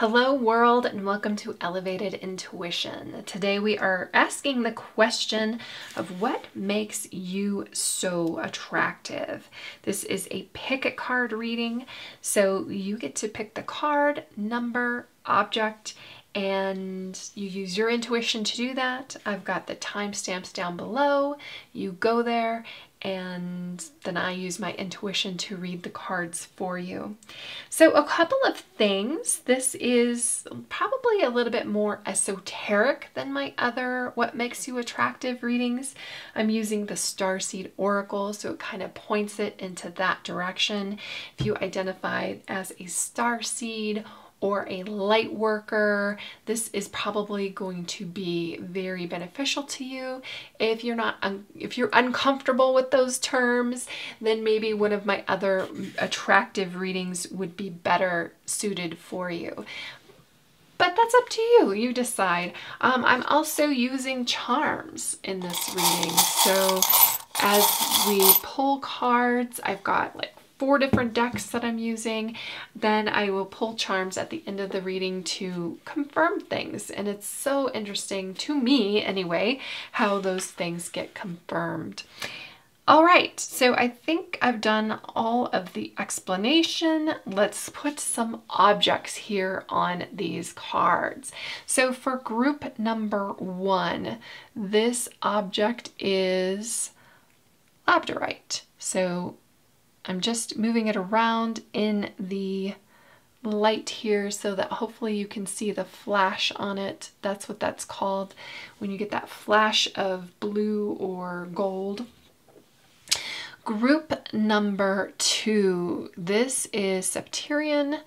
Hello world, and welcome to Elevated Intuition. Today we are asking the question of what makes you so attractive. This is a pick a card reading, so you get to pick the card, number, object, and you use your intuition to do that. I've got the timestamps down below. You go there and then I use my intuition to read the cards for you. So a couple of things. This is probably a little bit more esoteric than my other What Makes You Attractive readings. I'm using the Starseed Oracle, so it kind of points it into that direction. If you identify as a starseed or a light worker, this is probably going to be very beneficial to you. If you're not, if you're uncomfortable with those terms, then maybe one of my other attractive readings would be better suited for you. But that's up to you, you decide. I'm also using charms in this reading. So as we pull cards, I've got like four different decks that I'm using. Then I will pull charms at the end of the reading to confirm things. And it's so interesting, to me anyway, how those things get confirmed. All right, so I think I've done all of the explanation. Let's put some objects here on these cards. So for group number one, this object is Labradorite. So I'm just moving it around in the light here so that hopefully you can see the flash on it. That's what that's called, when you get that flash of blue or gold. Group number two, this is Septarian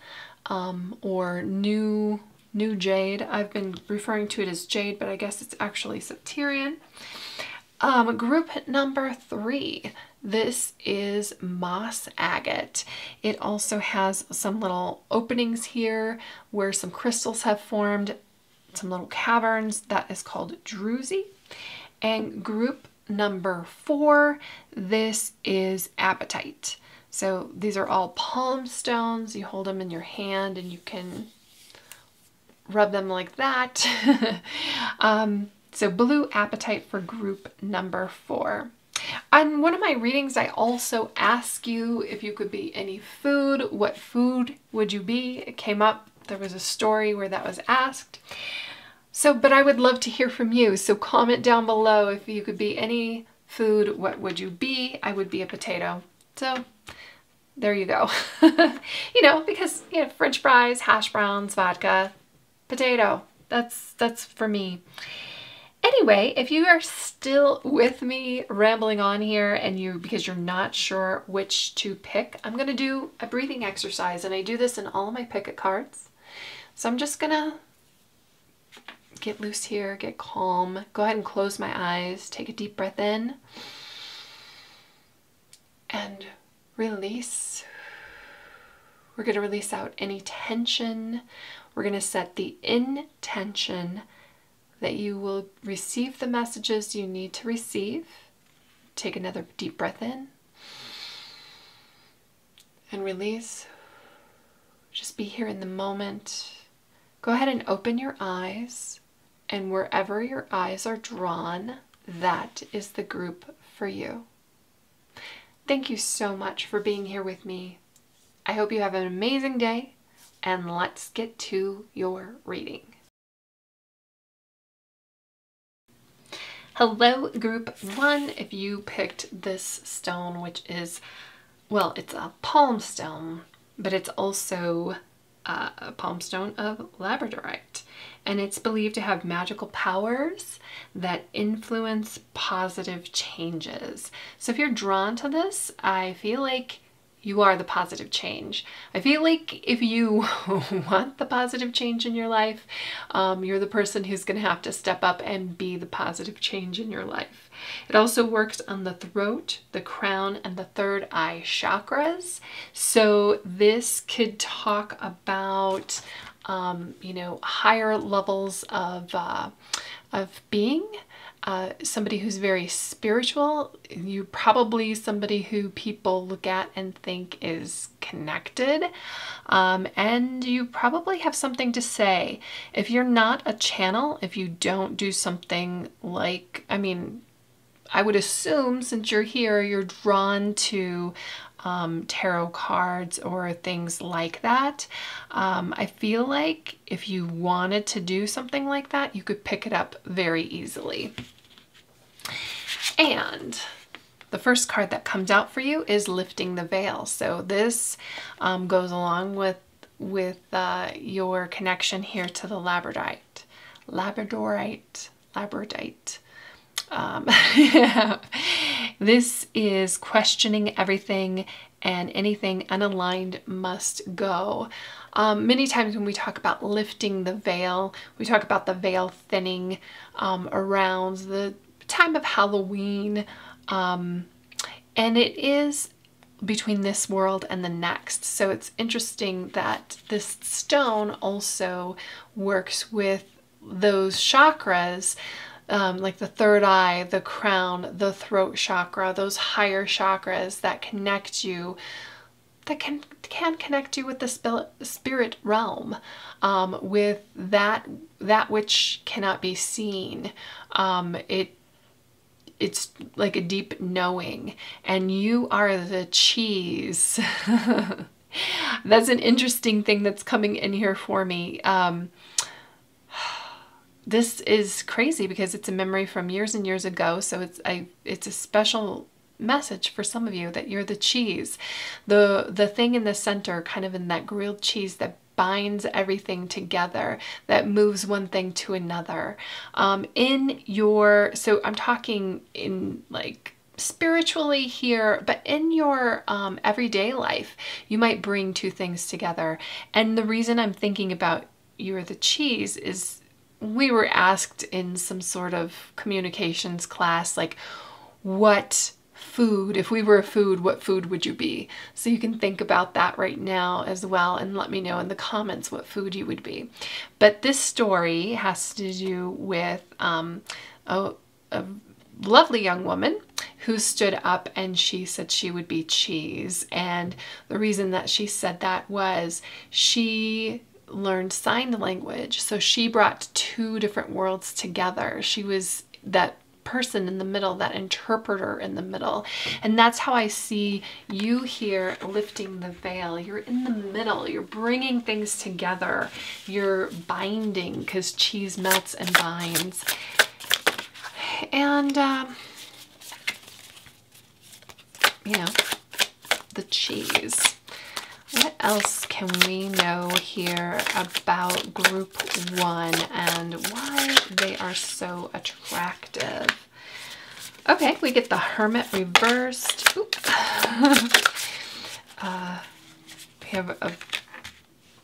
or new Jade. I've been referring to it as Jade, but I guess it's actually Septarian. Group number three, this is Moss Agate. It also has some little openings here where some crystals have formed, some little caverns. That is called druzy. And group number four, this is Apatite. So these are all palm stones. You hold them in your hand and you can rub them like that. So blue Apatite for group number four. On one of my readings, I also ask you if you could be any food, what food would you be? It came up, there was a story where that was asked. So, but I would love to hear from you. So comment down below, if you could be any food, what would you be? I would be a potato. So there you go. You know, because you know, French fries, hash browns, vodka, potato. That's for me. Anyway, if you are still with me rambling on here and because you're not sure which to pick, I'm going to do a breathing exercise, and I do this in all of my pick-a cards. So I'm just going to get loose here, get calm, go ahead and close my eyes, take a deep breath in, and release. We're going to release out any tension. We're going to set the intention that you will receive the messages you need to receive. Take another deep breath in and release. Just be here in the moment. Go ahead and open your eyes, and wherever your eyes are drawn, that is the group for you. Thank you so much for being here with me. I hope you have an amazing day, and let's get to your reading. Hello, group one. If you picked this stone, which is, well, it's a palm stone, but it's also a palm stone of Labradorite. And it's believed to have magical powers that influence positive changes. So if you're drawn to this, I feel like you are the positive change. I feel like if you want the positive change in your life, you're the person who's going to have to step up and be the positive change in your life. It also works on the throat, the crown, and the third eye chakras. So this could talk about you know, higher levels of being. Somebody who's very spiritual, you probably somebody who people look at and think is connected, and you probably have something to say. If you're not a channel, if you don't do something like, I mean, I would assume since you're here, you're drawn to tarot cards or things like that. I feel like if you wanted to do something like that, you could pick it up very easily. And the first card that comes out for you is Lifting the Veil. So this goes along with your connection here to the Labradorite. Yeah. This is questioning everything, and anything unaligned must go. Many times when we talk about lifting the veil, we talk about the veil thinning around the time of Halloween, and it is between this world and the next. So it's interesting that this stone also works with those chakras. Like the third eye, the crown, the throat chakra, those higher chakras that connect you, that can connect you with the spirit realm, with that which cannot be seen. It's like a deep knowing, and you are the cheese. That's an interesting thing that's coming in here for me. This is crazy because it's a memory from years and years ago, so it's a special message for some of you that you're the cheese. The thing in the center, kind of in that grilled cheese that binds everything together, that moves one thing to another. So I'm talking in like spiritually here, but in your everyday life, you might bring two things together. And the reason I'm thinking about you're the cheese is we were asked in some sort of communications class, like, what food, if we were a food, what food would you be? So you can think about that right now as well, and let me know in the comments what food you would be. But this story has to do with a lovely young woman who stood up and she said she would be cheese. And the reason that she said that was she learned sign language. So she brought two different worlds together. She was that person in the middle, that interpreter in the middle. And that's how I see you here lifting the veil. You're in the middle. You're bringing things together. You're binding, because cheese melts and binds. And, you know, the cheese. What else can we know here about group one and why they are so attractive? Okay, we get the Hermit reversed. We have a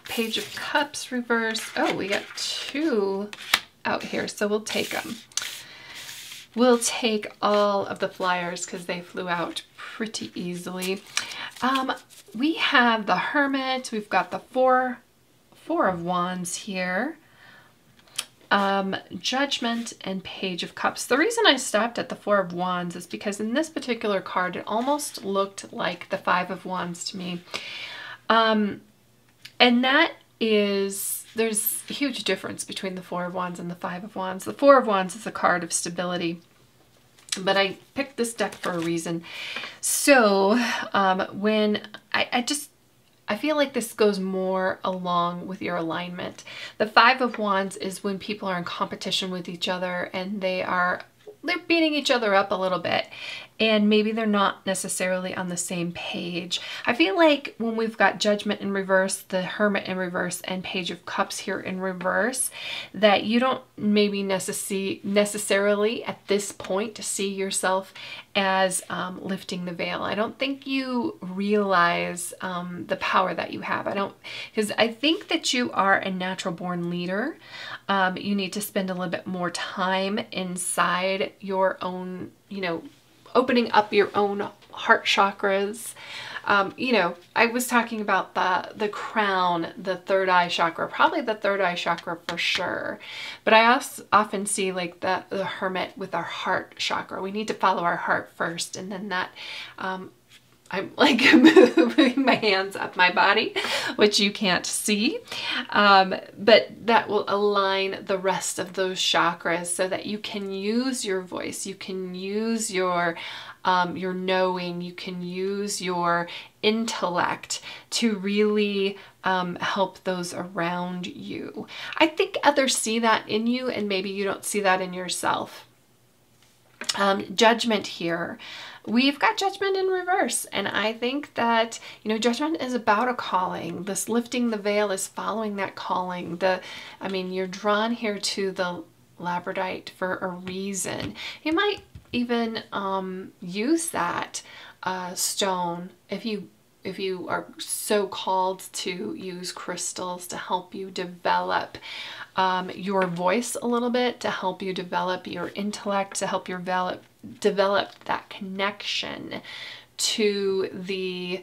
Page of Cups reversed. Oh, we got two out here, so we'll take them. We'll take all of the flyers because they flew out pretty easily. We have the Hermit, we've got the Four of Wands here, Judgment, and Page of Cups. The reason I stopped at the Four of Wands is because in this particular card, it almost looked like the Five of Wands to me. And that is... There's a huge difference between the Four of Wands and the Five of Wands. The Four of Wands is a card of stability, but I picked this deck for a reason. So when I feel like this goes more along with your alignment. The Five of Wands is when people are in competition with each other and they're beating each other up a little bit, and maybe they're not necessarily on the same page. I feel like when we've got Judgment in reverse, the Hermit in reverse, and Page of Cups here in reverse, that you don't maybe necessarily at this point see yourself as lifting the veil. I don't think you realize the power that you have. Because I think that you are a natural born leader. You need to spend a little bit more time inside your own, you know, opening up your own heart chakras. You know, I was talking about the crown, the third eye chakra, probably the third eye chakra for sure. But I also often see like the hermit with our heart chakra. We need to follow our heart first, and then that, I'm like moving my hands up my body, which you can't see, but that will align the rest of those chakras so that you can use your voice, you can use your knowing, you can use your intellect to really help those around you. I think others see that in you, and maybe you don't see that in yourself. Judgment here. We've got Judgment in reverse, and I think that, you know, Judgment is about a calling. This lifting the veil is following that calling. I mean, you're drawn here to the Labradorite for a reason. You might even use that stone if you are so called to use crystals to help you develop your voice a little bit, to help you develop your intellect, to help you develop that connection to the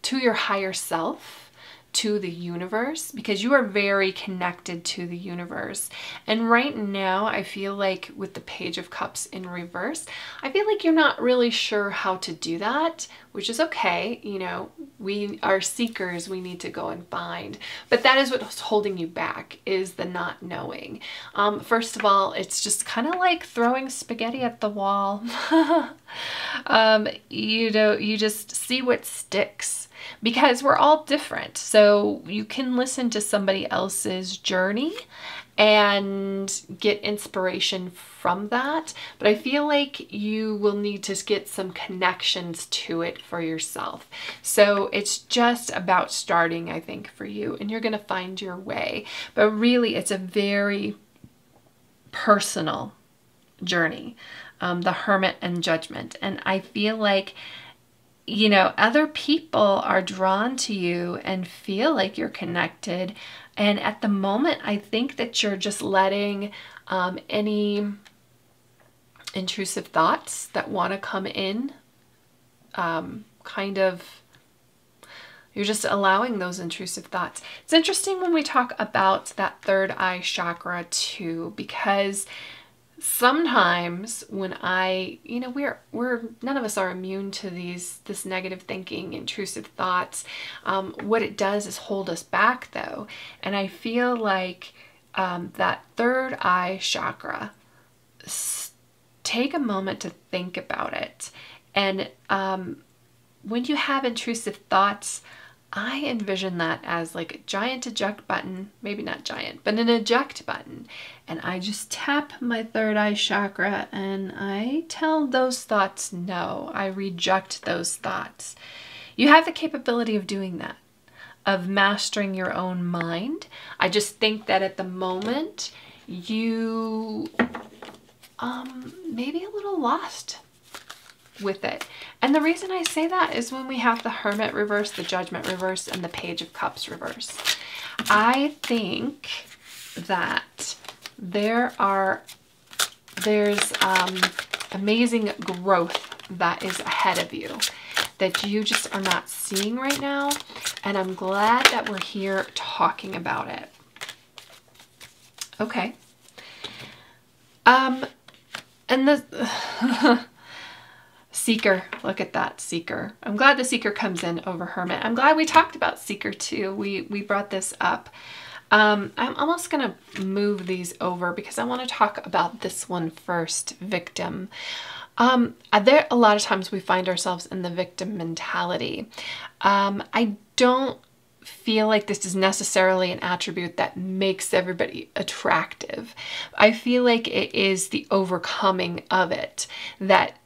to your higher self, to the universe, because you are very connected to the universe. And right now I feel like with the Page of Cups in reverse, I feel like you're not really sure how to do that, which is okay. You know, we are seekers, we need to go and find, but that is what's holding you back, is the not knowing. First of all, it's just kind of like throwing spaghetti at the wall. You know, you just see what sticks, because we're all different. So you can listen to somebody else's journey and get inspiration from that, but I feel like you will need to get some connections to it for yourself. So it's just about starting, I think, for you, and you're going to find your way. But really, it's a very personal journey, the Hermit and Judgment. And I feel like, you know, other people are drawn to you and feel like you're connected. And at the moment, I think that you're just letting any intrusive thoughts that want to come in, kind of, you're just allowing those intrusive thoughts. It's interesting when we talk about that third eye chakra too, because sometimes when I, you know, we're none of us are immune to this negative thinking, intrusive thoughts. What it does is hold us back though. And I feel like that third eye chakra, take a moment to think about it. And when you have intrusive thoughts, I envision that as like a giant eject button, maybe not giant, but an eject button. And I just tap my third eye chakra and I tell those thoughts no, I reject those thoughts. You have the capability of doing that, of mastering your own mind. I just think that at the moment you may be a little lost with it. And the reason I say that is when we have the Hermit reverse, the Judgment reverse, and the Page of Cups reverse, I think that there's amazing growth that is ahead of you that you just are not seeing right now. And I'm glad that we're here talking about it. Okay. And the Seeker, look at that, Seeker. I'm glad the Seeker comes in over Hermit. I'm glad we talked about Seeker too. We brought this up. I'm almost gonna move these over because I want to talk about this one first, Victim. There a lot of times we find ourselves in the victim mentality. I don't feel like this is necessarily an attribute that makes everybody attractive. I feel like it is the overcoming of it, that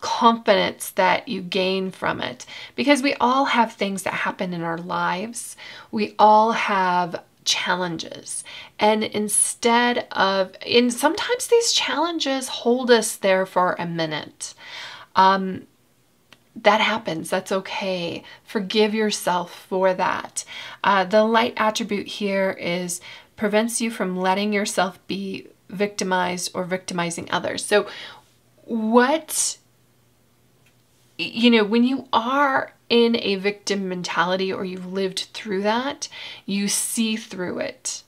confidence that you gain from it, because we all have things that happen in our lives. We all have challenges, and sometimes these challenges hold us there for a minute. That happens. That's okay. Forgive yourself for that. The light attribute here is prevents you from letting yourself be victimized or victimizing others. So what you know, when you are in a victim mentality or you've lived through that, you see through it.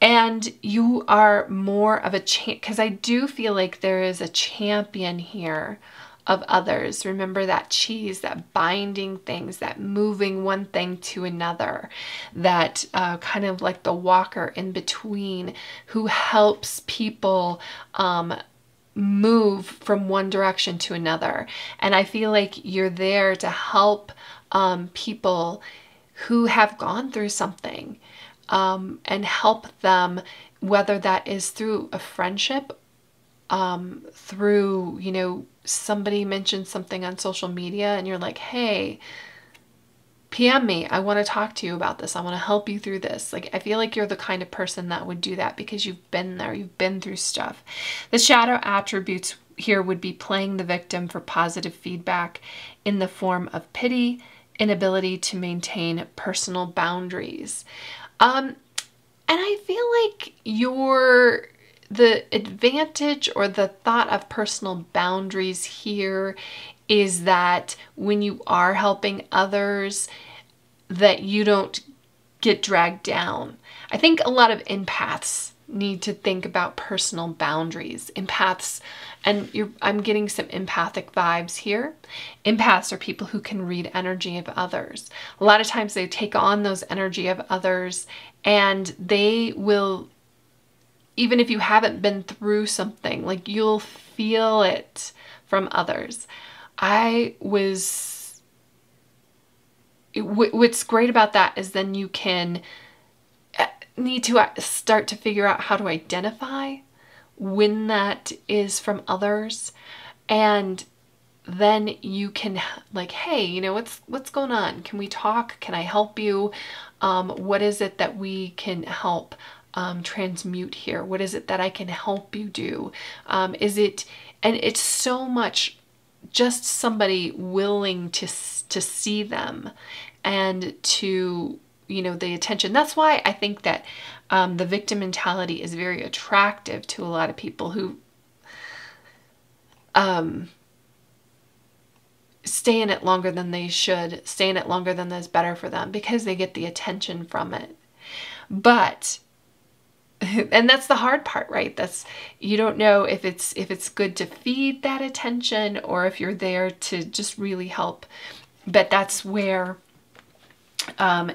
And you are more of a champion, because I do feel like there is a champion here of others. Remember that cheese, that binding things, that moving one thing to another, that kind of like the walker in between who helps people move from one direction to another. And I feel like you're there to help people who have gone through something and help them, whether that is through a friendship, through, you know, somebody mentioned something on social media and you're like, hey, PM me. I want to talk to you about this. I want to help you through this. Like, I feel like you're the kind of person that would do that because you've been there. You've been through stuff. The shadow attributes here would be playing the victim for positive feedback in the form of pity, inability to maintain personal boundaries. And I feel like you're... the advantage or the thought of personal boundaries here is that when you are helping others, that you don't get dragged down. I think a lot of empaths need to think about personal boundaries. Empaths, and I'm getting some empathic vibes here. Empaths are people who can read energy of others. A lot of times they take on those energy of others and they will, even if you haven't been through something, like you'll feel it from others. What's great about that is then you can need to start to figure out how to identify when that is from others. And then you can like, hey, you know, what's going on? Can we talk? Can I help you? What is it that we can help transmute here? What is it that I can help you do? And it's so much just somebody willing to see them and to, you know, the attention. That's why I think that the victim mentality is very attractive to a lot of people who stay in it longer than they should, stay in it longer than that's better for them because they get the attention from it. And that's the hard part, right? That's, you don't know if it's good to feed that attention or if you're there to just really help. But that's where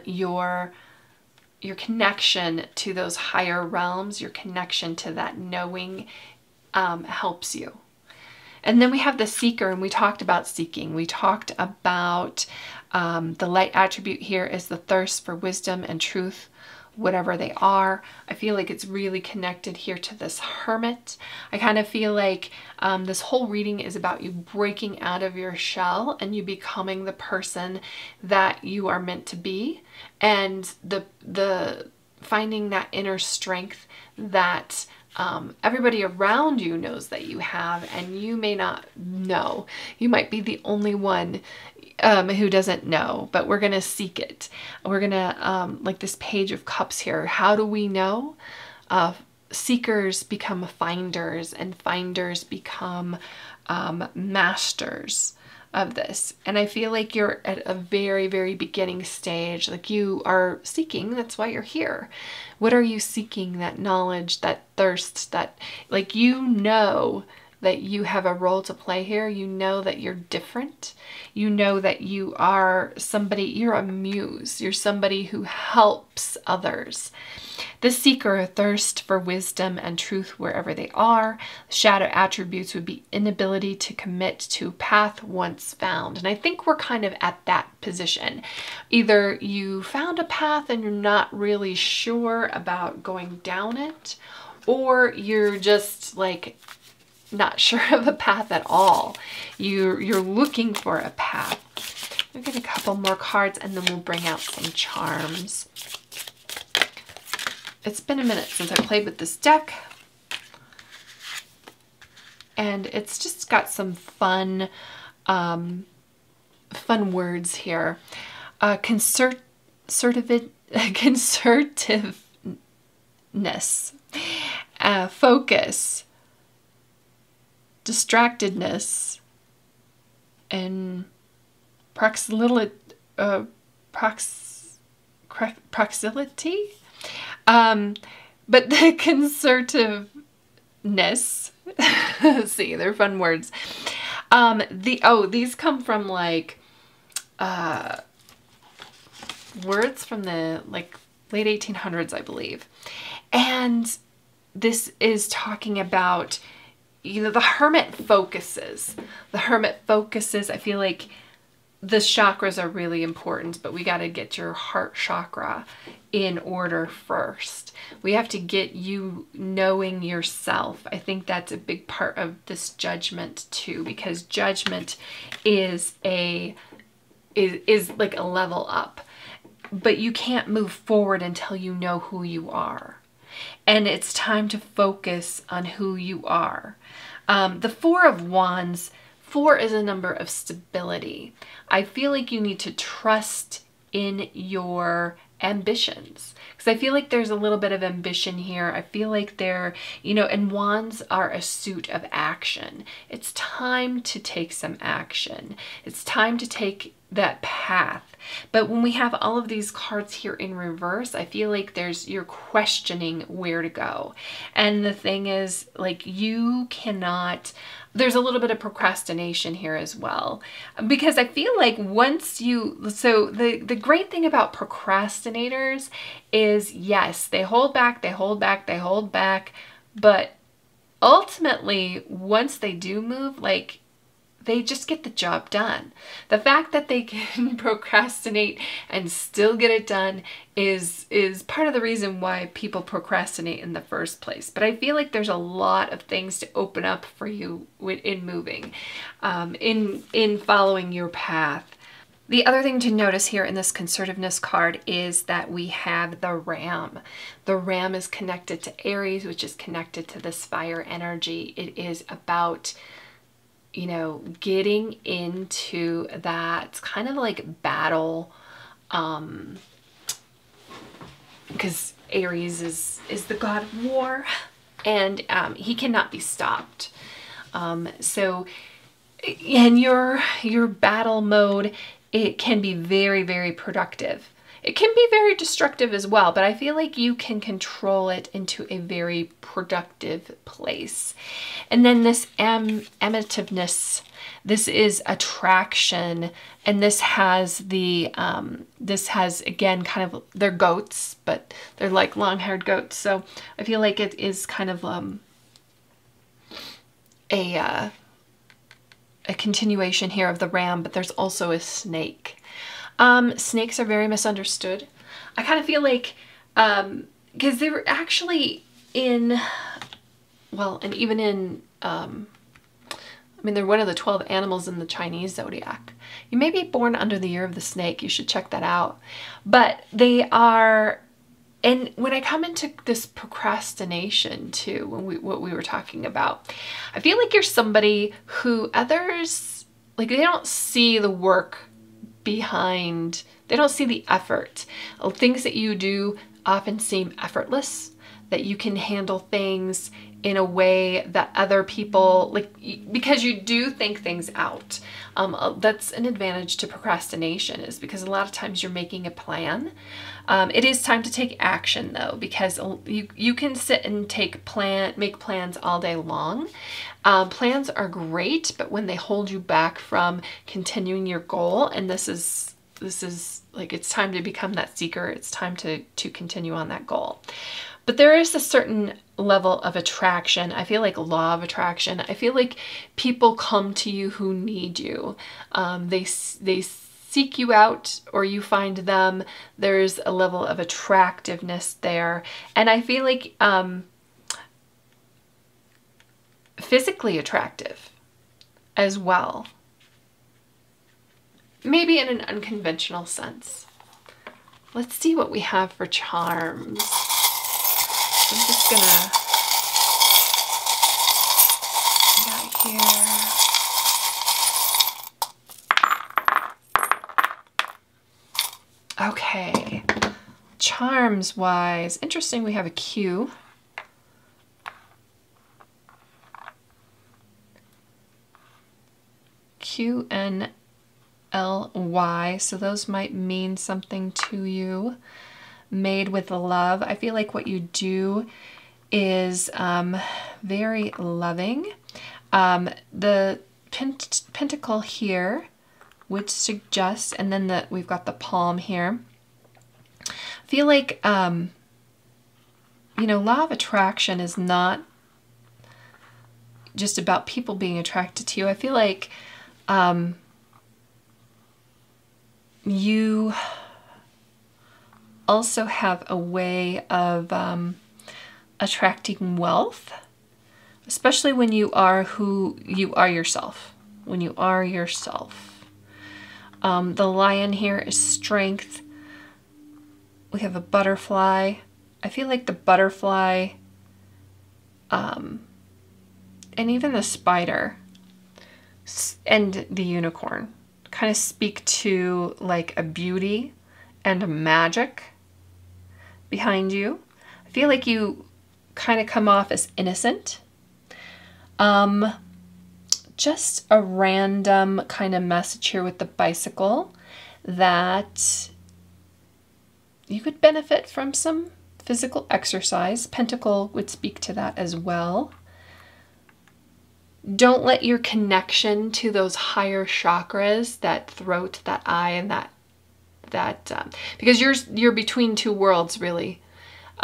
your connection to those higher realms, your connection to that knowing helps you. And then we have the seeker, and we talked about seeking. We talked about the light attribute here is the thirst for wisdom and truth, whatever they are. I feel like it's really connected here to this hermit. I kind of feel like this whole reading is about you breaking out of your shell and you becoming the person that you are meant to be, and the finding that inner strength that everybody around you knows that you have and you may not know. You might be the only one who doesn't know, but we're going to seek it. We're going to, like this Page of Cups here, how do we know? Seekers become finders, and finders become masters of this. And I feel like you're at a very, very beginning stage. Like, you are seeking, that's why you're here. What are you seeking? That knowledge, that thirst, that, like, you know that you have a role to play here. You know that you're different. You know that you are somebody, you're a muse. You're somebody who helps others. The seeker, a thirst for wisdom and truth wherever they are. Shadow attributes would be inability to commit to a path once found. And I think we're kind of at that position. Either you found a path and you're not really sure about going down it, or you're just like, not sure of a path at all. You're looking for a path. We'll get a couple more cards and then we'll bring out some charms. It's been a minute since I played with this deck, and it's just got some fun fun words here. Conservativeness, focus, distractedness, and proximity, but the concertedness, see, they're fun words. These come from like words from the like late 1800s, I believe. And this is talking about, you know, the hermit focuses. The hermit focuses. I feel like the chakras are really important, but we got to get your heart chakra in order first. We have to get you knowing yourself. I think that's a big part of this judgment too, because judgment is like a level up, but you can't move forward until you know who you are. And it's time to focus on who you are. The Four of Wands, four is a number of stability. I feel like you need to trust in your ambitions, because I feel like there's a little bit of ambition here. I feel like they're, you know, and wands are a suit of action. It's time to take some action. It's time to take that path. But when we have all of these cards here in reverse, I feel like there's, you're questioning where to go. And the thing is, like, you cannot, there's a little bit of procrastination here as well, because I feel like once you, so the great thing about procrastinators is, yes, they hold back, they hold back, they hold back, but ultimately once they do move, like, they just get the job done. The fact that they can procrastinate and still get it done is part of the reason why people procrastinate in the first place. But I feel like there's a lot of things to open up for you in moving, in following your path. The other thing to notice here in this concertedness card is that we have the ram. The ram is connected to Aries, which is connected to this fire energy. It is about, you know, getting into that kind of like battle, because Aries is the god of war, and he cannot be stopped. So in your battle mode, it can be very, very productive. It can be very destructive as well, but I feel like you can control it into a very productive place. And then this amativeness, this is attraction, and this has the, this has, again, kind of, they're goats, but they're like long-haired goats. So I feel like it is kind of a continuation here of the ram, but there's also a snake. Snakes are very misunderstood. I kind of feel like, because they were actually in, well, and even in, I mean, they're one of the 12 animals in the Chinese zodiac. You may be born under the year of the snake. You should check that out. But they are, and when I come into this procrastination too, when what we were talking about, I feel like you're somebody who others, like, they don't see the work behind, they don't see the effort. Things that you do often seem effortless, that you can handle things in a way that other people, like, because you do think things out. That's an advantage to procrastination, is because a lot of times you're making a plan. It is time to take action though, because you can sit and make plans all day long. Plans are great, but when they hold you back from continuing your goal, and this is like, it's time to become that seeker. It's time to continue on that goal. But there is a certain level of attraction. I feel like law of attraction. I feel like people come to you who need you. They seek you out, or you find them. There's a level of attractiveness there. And I feel like physically attractive as well. Maybe in an unconventional sense. Let's see what we have for charms. I'm just gonna, got here. Okay, charms wise, interesting, we have a Q. Q-N-L-Y, so those might mean something to you. Made with love. I feel like what you do is very loving. The pentacle here would suggest, and then we've got the palm here. I feel like, you know, law of attraction is not just about people being attracted to you. I feel like you also have a way of attracting wealth, especially when you are who you are yourself. When you are yourself. The lion here is strength. We have a butterfly. I feel like the butterfly and even the spider and the unicorn kind of speak to like a beauty and a magic behind you. I feel like you kind of come off as innocent. Just a random kind of message here with the bicycle that you could benefit from some physical exercise. Pentacle would speak to that as well. Don't let your connection to those higher chakras, that throat, that eye, and that because you're between two worlds, really.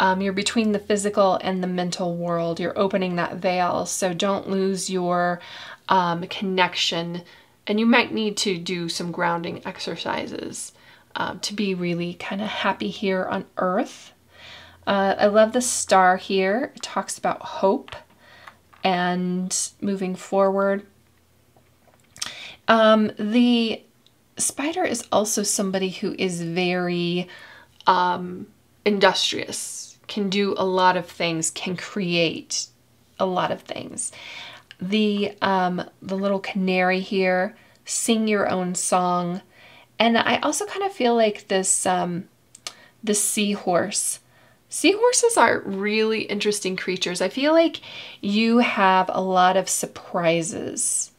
You're between the physical and the mental world. You're opening that veil, so don't lose your connection. And you might need to do some grounding exercises to be really kind of happy here on Earth. I love the star here. It talks about hope and moving forward. The spider is also somebody who is very industrious, can do a lot of things, can create a lot of things. The little canary here, sing your own song. And I also kind of feel like this, this seahorse. Seahorses are really interesting creatures. I feel like you have a lot of surprises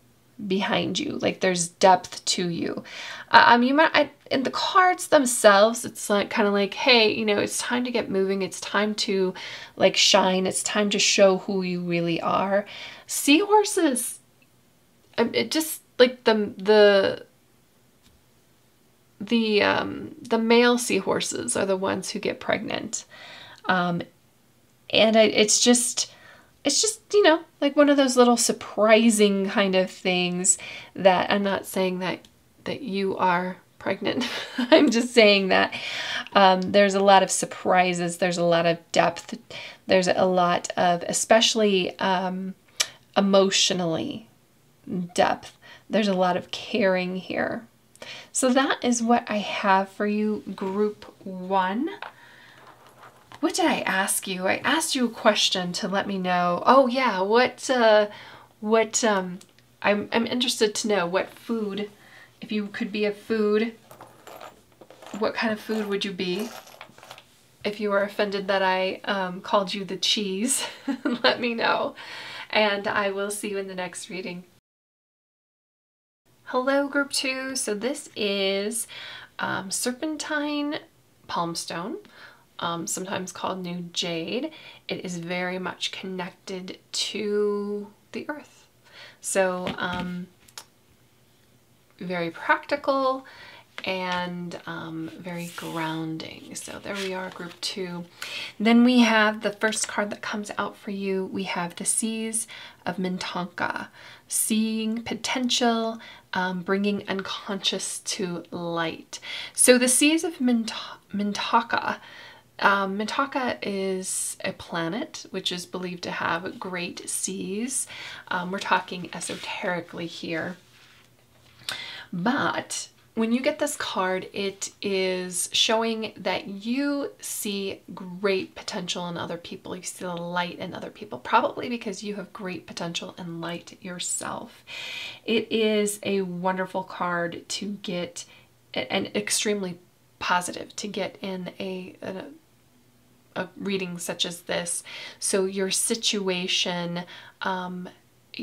behind you, like there's depth to you. You might, in the cards themselves, it's like kind of like, hey, you know, it's time to get moving, it's time to like shine, it's time to show who you really are. Seahorses, it just like the male seahorses are the ones who get pregnant, and it's just, you know, like one of those little surprising kind of things that I'm not saying that you are pregnant. I'm just saying that there's a lot of surprises. There's a lot of depth. There's a lot of, especially emotionally, depth. There's a lot of caring here. So that is what I have for you, group one. What did I ask you? I asked you a question to let me know. Oh yeah, I'm interested to know what food, if you could be a food, what kind of food would you be? If you were offended that I called you the cheese, let me know. And I will see you in the next reading. Hello, group two. So this is Serpentine Palmstone. Sometimes called New Jade. It is very much connected to the earth. So very practical and very grounding. So there we are, group two. Then we have the first card that comes out for you. We have the Seas of Mintaka. Seeing potential, bringing unconscious to light. So the Seas of Mintaka. Mintaka is a planet which is believed to have great seas. We're talking esoterically here. But when you get this card, it is showing that you see great potential in other people. You see the light in other people, probably because you have great potential and light yourself. It is a wonderful card to get, and extremely positive to get in a reading such as this. So your situation,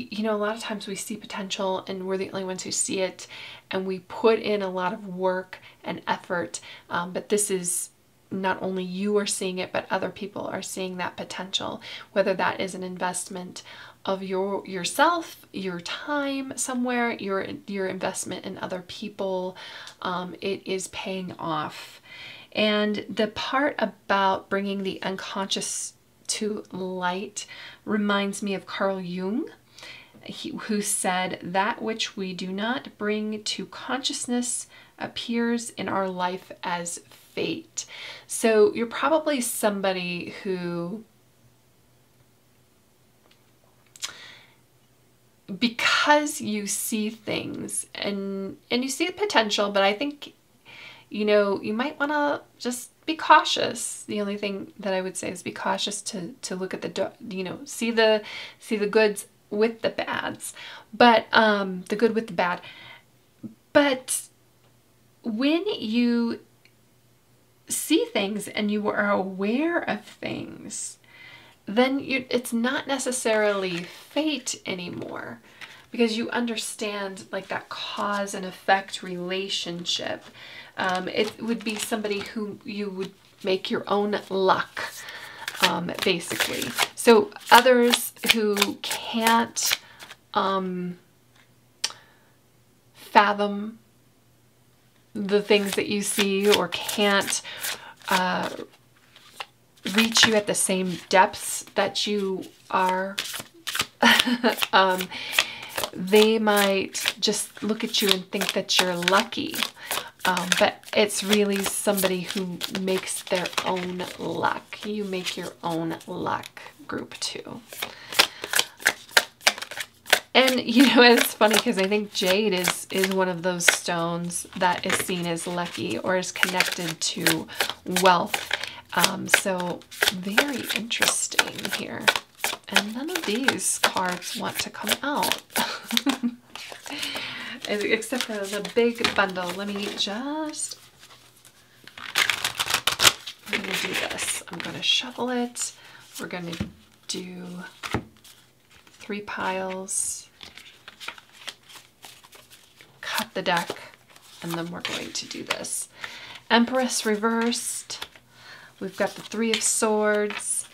you know, a lot of times we see potential and we're the only ones who see it, and we put in a lot of work and effort, but this is not only you are seeing it, but other people are seeing that potential, whether that is an investment of yourself, your time somewhere, your investment in other people. It is paying off. And the part about bringing the unconscious to light reminds me of Carl Jung, who said, "That which we do not bring to consciousness appears in our life as fate." So you're probably somebody who, because you see things and you see the potential, but I think, you know, you might want to just be cautious. The only thing that I would say is be cautious to look at the, you know, see the goods with the bads, but the good with the bad. But when you see things and you are aware of things, then it's not necessarily fate anymore, because you understand like that cause and effect relationship. It would be somebody who you would make your own luck, basically. So others who can't fathom the things that you see, or can't reach you at the same depths that you are, they might just look at you and think that you're lucky. But it's really somebody who makes their own luck. You make your own luck, group two. And, you know, it's funny because I think jade is one of those stones that is seen as lucky or is connected to wealth. So very interesting here. And none of these cards want to come out. Except for the big bundle. Let me just... I'm going to do this. I'm going to shuffle it. We're going to do 3 piles. Cut the deck. And then we're going to do this. Empress reversed. We've got the 3 of Swords,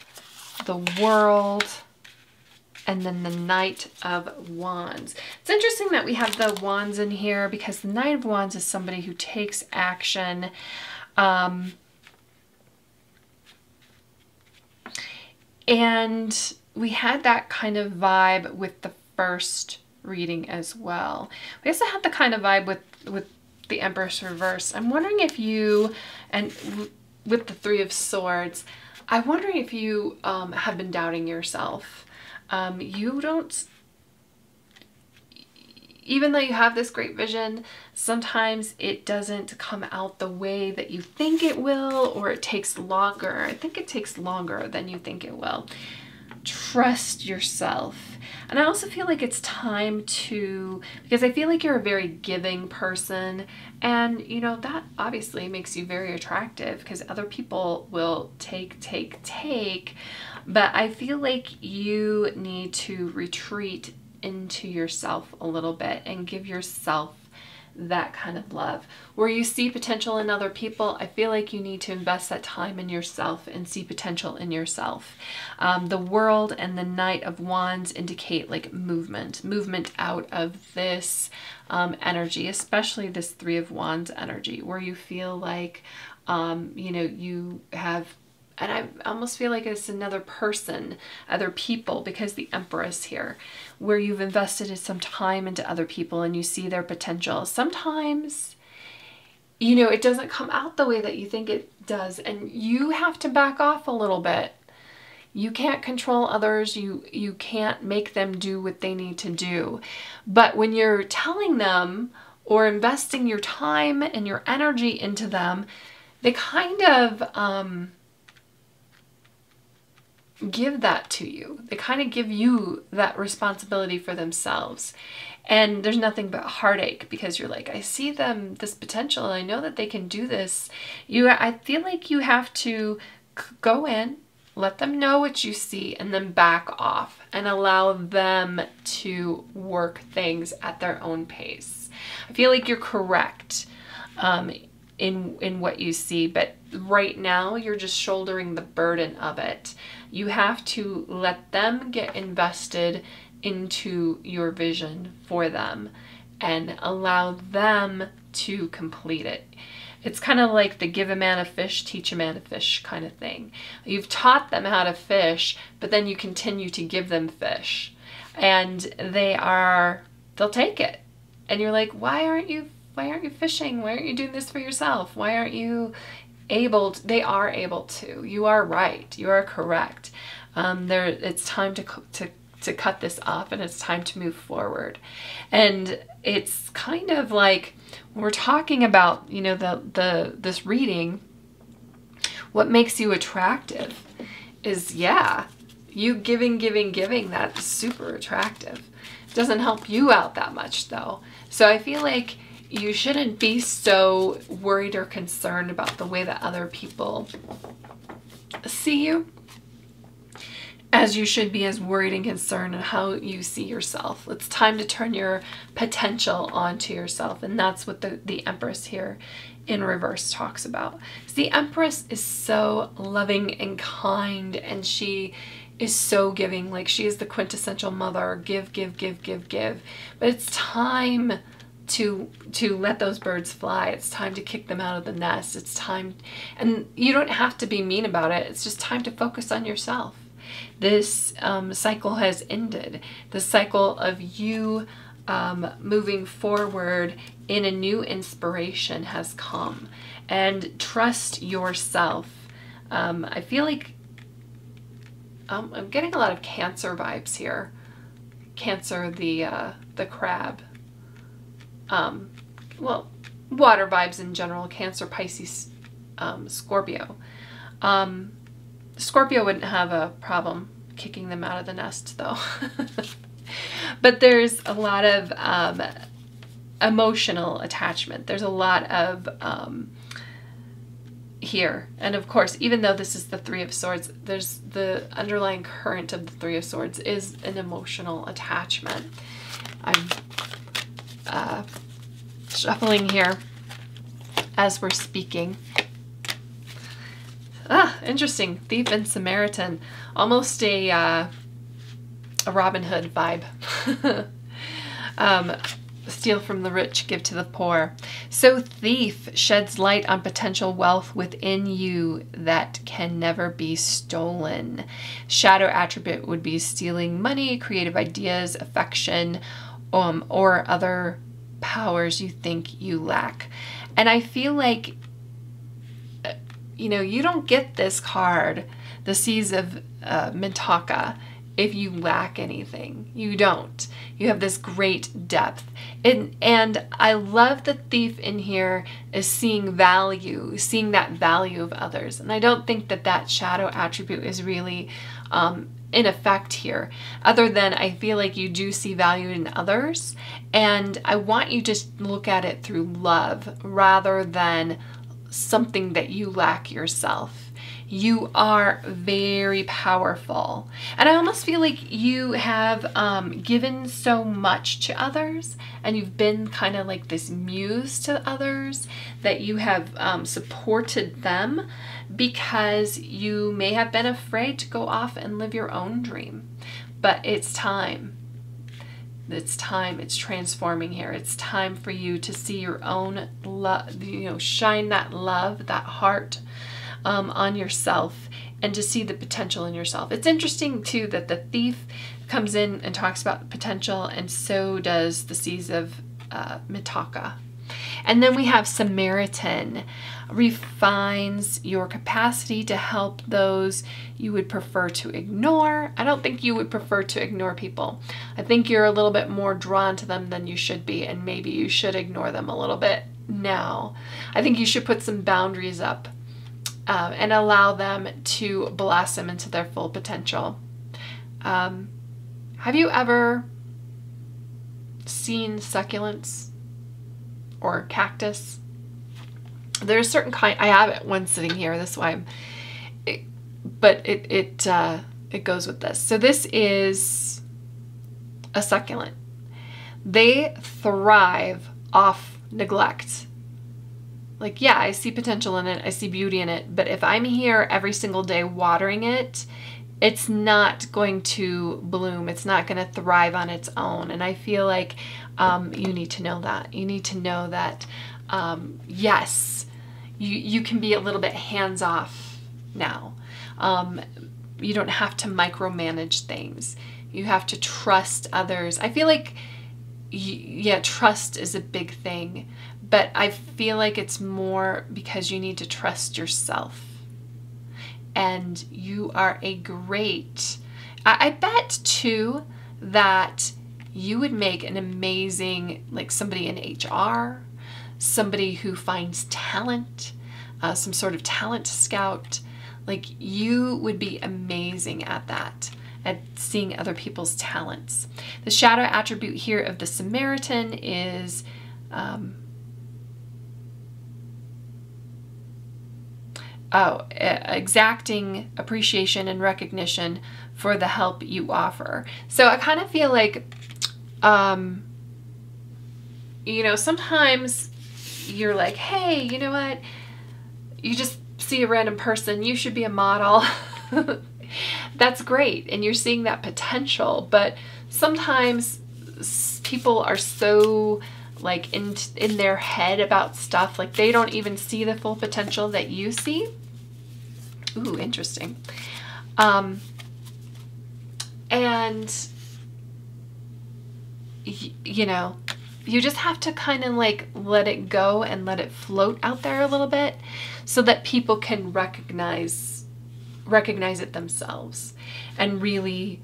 the World, and then the Knight of Wands. It's interesting that we have the Wands in here, because the Knight of Wands is somebody who takes action. And we had that kind of vibe with the first reading as well. We also had the kind of vibe with the Empress reverse. I'm wondering if you, and with the 3 of Swords, I'm wondering if you have been doubting yourself. You don't, even though you have this great vision, sometimes it doesn't come out the way that you think it will, or it takes longer. I think it takes longer than you think it will. Trust yourself. And I also feel like it's time to, because I feel like you're a very giving person, and you know that obviously makes you very attractive, because other people will take, but I feel like you need to retreat into yourself a little bit and give yourself that kind of love. Where you see potential in other people, I feel like you need to invest that time in yourself and see potential in yourself. The World and the Knight of Wands indicate like movement out of this energy, especially this 3 of Wands energy, where you feel like, you know, you have, and I almost feel like it's another person, other people, because the Empress here, where you've invested some time into other people and you see their potential. Sometimes, you know, it doesn't come out the way that you think it does, and you have to back off a little bit. You can't control others. You can't make them do what they need to do. But when you're telling them or investing your time and your energy into them, they kind of... give that to you. They kind of give you that responsibility for themselves. And there's nothing but heartache, because you're like, I see them, this potential, I know that they can do this. I feel like you have to go in Let them know what you see and then back off and allow them to work things at their own pace. I feel like you're correct in what you see, but right now you're just shouldering the burden of it. You have to let them get invested into your vision for them and allow them to complete it. It's kind of like the give a man a fish, teach a man a fish kind of thing. You've taught them how to fish, but then you continue to give them fish and they'll take it. And you're like, why aren't you fishing? Why aren't you doing this for yourself? Why aren't you able to? They are able to. You are right. You are correct. It's time to cut this off, and it's time to move forward. And it's kind of like, when we're talking about, you know, this reading, what makes you attractive is, yeah, you giving, that's super attractive. It doesn't help you out that much though. So I feel like you shouldn't be so worried or concerned about the way that other people see you as you should be as worried and concerned on how you see yourself. It's time to turn your potential onto yourself, and that's what the Empress here in reverse talks about. So the Empress is so loving and kind, and she is so giving. Like, she is the quintessential mother. Give, give, give, give, give. But it's time to let those birds fly. It's time to kick them out of the nest. It's time, and you don't have to be mean about it. It's just time to focus on yourself. This cycle has ended. The cycle of you moving forward in a new inspiration has come. And trust yourself. I feel like I'm getting a lot of Cancer vibes here. Cancer, the crab. Well, water vibes in general. Cancer, Pisces, Scorpio. Scorpio wouldn't have a problem kicking them out of the nest though. But there's a lot of emotional attachment. There's a lot of here. And of course, even though this is the Three of Swords, there's the underlying current of the Three of Swords is an emotional attachment. I'm shuffling here as we're speaking. Ah, interesting. Thief and Samaritan. Almost a Robin Hood vibe. Steal from the rich, give to the poor. So thief sheds light on potential wealth within you that can never be stolen. Shadow attribute would be stealing money, creative ideas, affection, or other powers you think you lack. And I feel like, you know, you don't get this card, the Seas of Mintaka, if you lack anything. You don't. You have this great depth. And I love the thief in here is seeing value, seeing that value of others. And I don't think that that shadow attribute is really in effect here, other than I feel like you do see value in others. And I want you to look at it through love rather than something that you lack yourself. You are very powerful. And I almost feel like you have given so much to others, and you've been kind of like this muse to others, that you have supported them because you may have been afraid to go off and live your own dream. But it's time. It's time. It's transforming here. It's time for you to see your own love, you know, shine that love, that heart on yourself, and to see the potential in yourself. It's interesting too that the thief comes in and talks about potential, and so does the Seas of Mintaka. And then we have Samaritan, refines your capacity to help those you would prefer to ignore. I don't think you would prefer to ignore people. I think you're a little bit more drawn to them than you should be, and maybe you should ignore them a little bit now. I think you should put some boundaries up and allow them to blossom into their full potential. Have you ever seen succulents? Or cactus? There's a certain kind. I have it one sitting here. That's why but it goes with this. So this is a succulent. They thrive off neglect. Like, yeah, I see potential in it, I see beauty in it, but if I'm here every single day watering it, it's not going to bloom. It's not going to thrive on its own. And I feel like you need to know that. You need to know that, yes, you can be a little bit hands-off now. You don't have to micromanage things. You have to trust others. I feel like, yeah, trust is a big thing, but I feel like it's more because you need to trust yourself. And you are a great, I bet too that you would make an amazing, like somebody in HR, somebody who finds talent, some sort of talent scout. Like, you would be amazing at that, at seeing other people's talents. The shadow attribute here of the Samaritan is exacting appreciation and recognition for the help you offer. So I kind of feel like, you know, sometimes you're like, hey, you know what? You just see a random person, you should be a model. That's great, and you're seeing that potential, but sometimes people are so like in their head about stuff, like they don't even see the full potential that you see. Ooh, interesting. And you know, you just have to kind of like let it go and let it float out there a little bit so that people can recognize it themselves and really,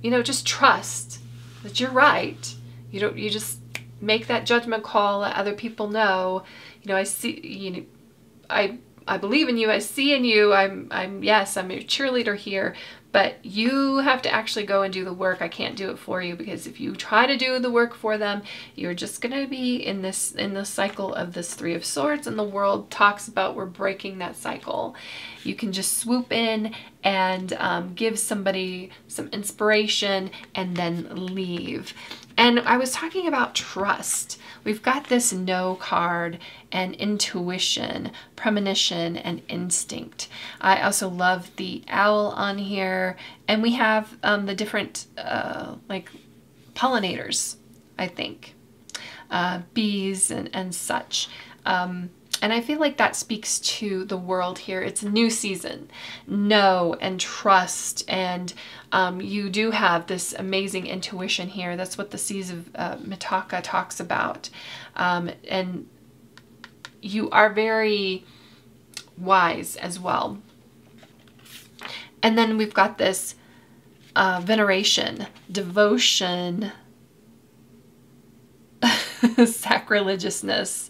you know, just trust that you're right. You don't, you just make that judgment call, let other people know, you know, I see, you know, I believe in you, I see in you, I'm your cheerleader here, but you have to actually go and do the work. I can't do it for you, because if you try to do the work for them, you're just going to be in the cycle of this Three of Swords, and the world talks about we're breaking that cycle. You can just swoop in and give somebody some inspiration and then leave. And I was talking about trust. We've got this no card and intuition, premonition, and instinct. I also love the owl on here. And we have the different like pollinators, I think, bees and such. And I feel like that speaks to the world here. It's a new season. Know and trust, and you do have this amazing intuition here. That's what the Seas of Mintaka talks about. And you are very wise as well. And then we've got this veneration, devotion, sacrilegiousness,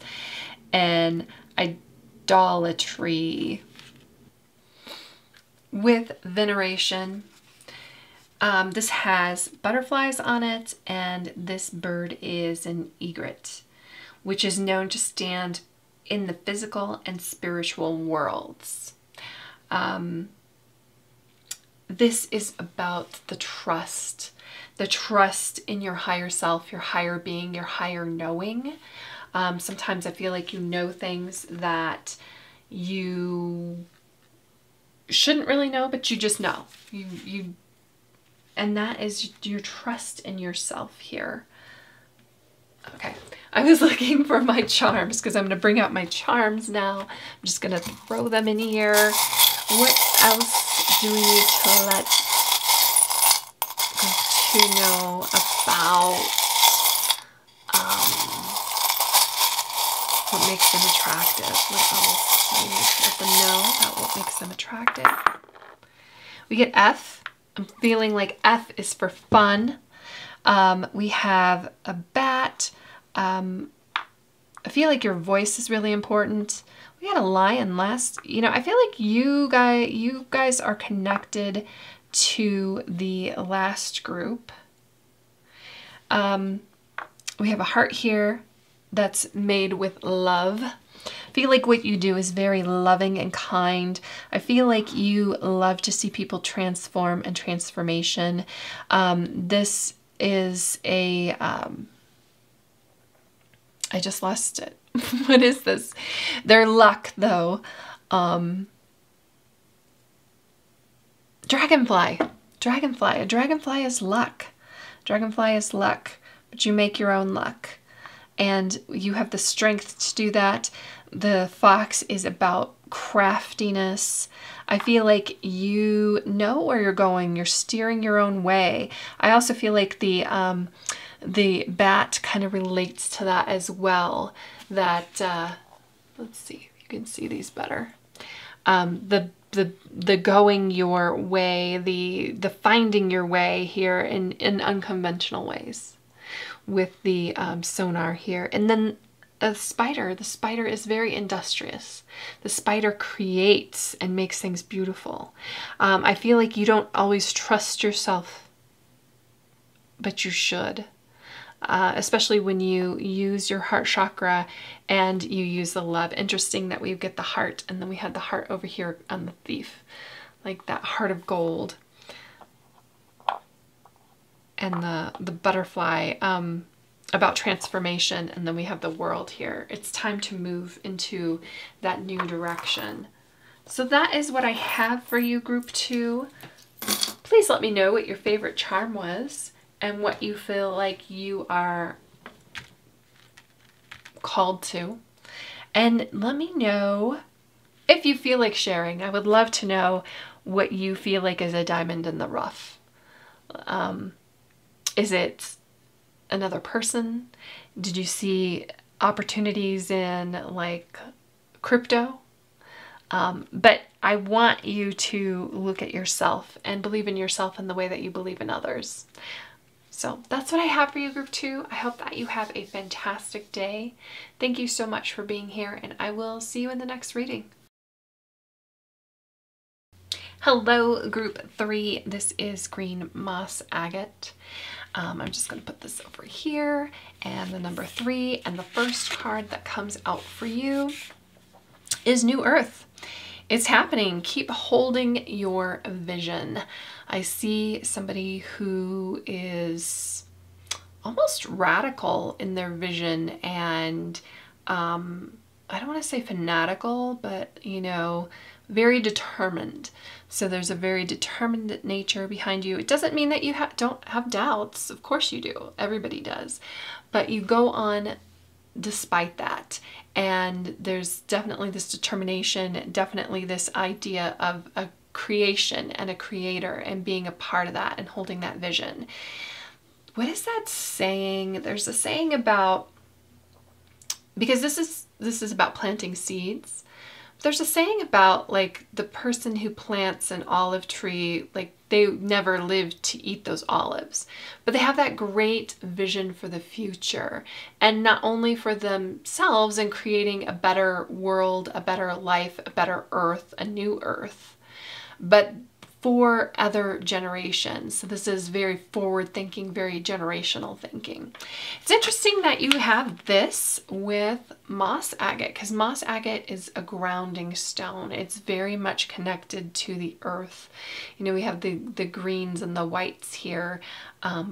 and idolatry. With veneration, this has butterflies on it, and this bird is an egret, which is known to stand in the physical and spiritual worlds. This is about the trust in your higher self, your higher being, your higher knowing. Sometimes I feel like you know things that you shouldn't really know, but you just know. You and that is your trust in yourself here. Okay, I was looking for my charms, because I'm going to bring out my charms now. I'm just going to throw them in here. What else do we need to let you know about what makes them attractive? What else do we need to let them know about what makes them attractive? We get F. I'm feeling like F is for fun. We have a bat. I feel like your voice is really important. We had a lion last. You know, I feel like you guys are connected to the last group. We have a heart here that's made with love. feel like what you do is very loving and kind. I feel like you love to see people transform and transformation. This is a, I just lost it. What is this? Their luck though. Dragonfly. A dragonfly is luck. Dragonfly is luck, but you make your own luck. And you have the strength to do that. The fox is about craftiness. I feel like you know where you're going. You're steering your own way. I also feel like the bat kind of relates to that as well. That, let's see if you can see these better. The going your way, the finding your way here in unconventional ways. With the sonar here. And then a spider. The spider is very industrious. The spider creates and makes things beautiful. I feel like you don't always trust yourself, but you should. Especially when you use your heart chakra and you use the love. Interesting that we get the heart, and then we had the heart over here on the thief. Like that heart of gold. And the butterfly, about transformation, and then we have the world here. It's time to move into that new direction. So that is what I have for you, group two. Please let me know what your favorite charm was and what you feel like you are called to. And let me know if you feel like sharing. I would love to know what you feel like is a diamond in the rough. Is it another person? Did you see opportunities in like crypto? But I want you to look at yourself and believe in yourself in the way that you believe in others. So that's what I have for you, group two. I hope that you have a fantastic day. Thank you so much for being here, and I will see you in the next reading. Hello, group three. This is green moss agate. I'm just going to put this over here, and the number three, and the first card that comes out for you is New Earth. It's happening. Keep holding your vision. I see somebody who is almost radical in their vision, and I don't want to say fanatical, but you know, very determined. So there's a very determined nature behind you. It doesn't mean that you don't have doubts. Of course you do. Everybody does. But you go on despite that. And there's definitely this determination, definitely this idea of a creation and a creator and being a part of that and holding that vision. What is that saying? There's a saying about, because this is about planting seeds. There's a saying about like the person who plants an olive tree, like they never live to eat those olives, but they have that great vision for the future, and not only for themselves and creating a better world, a better life, a better earth, a new earth, but for other generations. So this is very forward thinking, very generational thinking. It's interesting that you have this with moss agate, because moss agate is a grounding stone. It's very much connected to the earth. You know, we have the greens and the whites here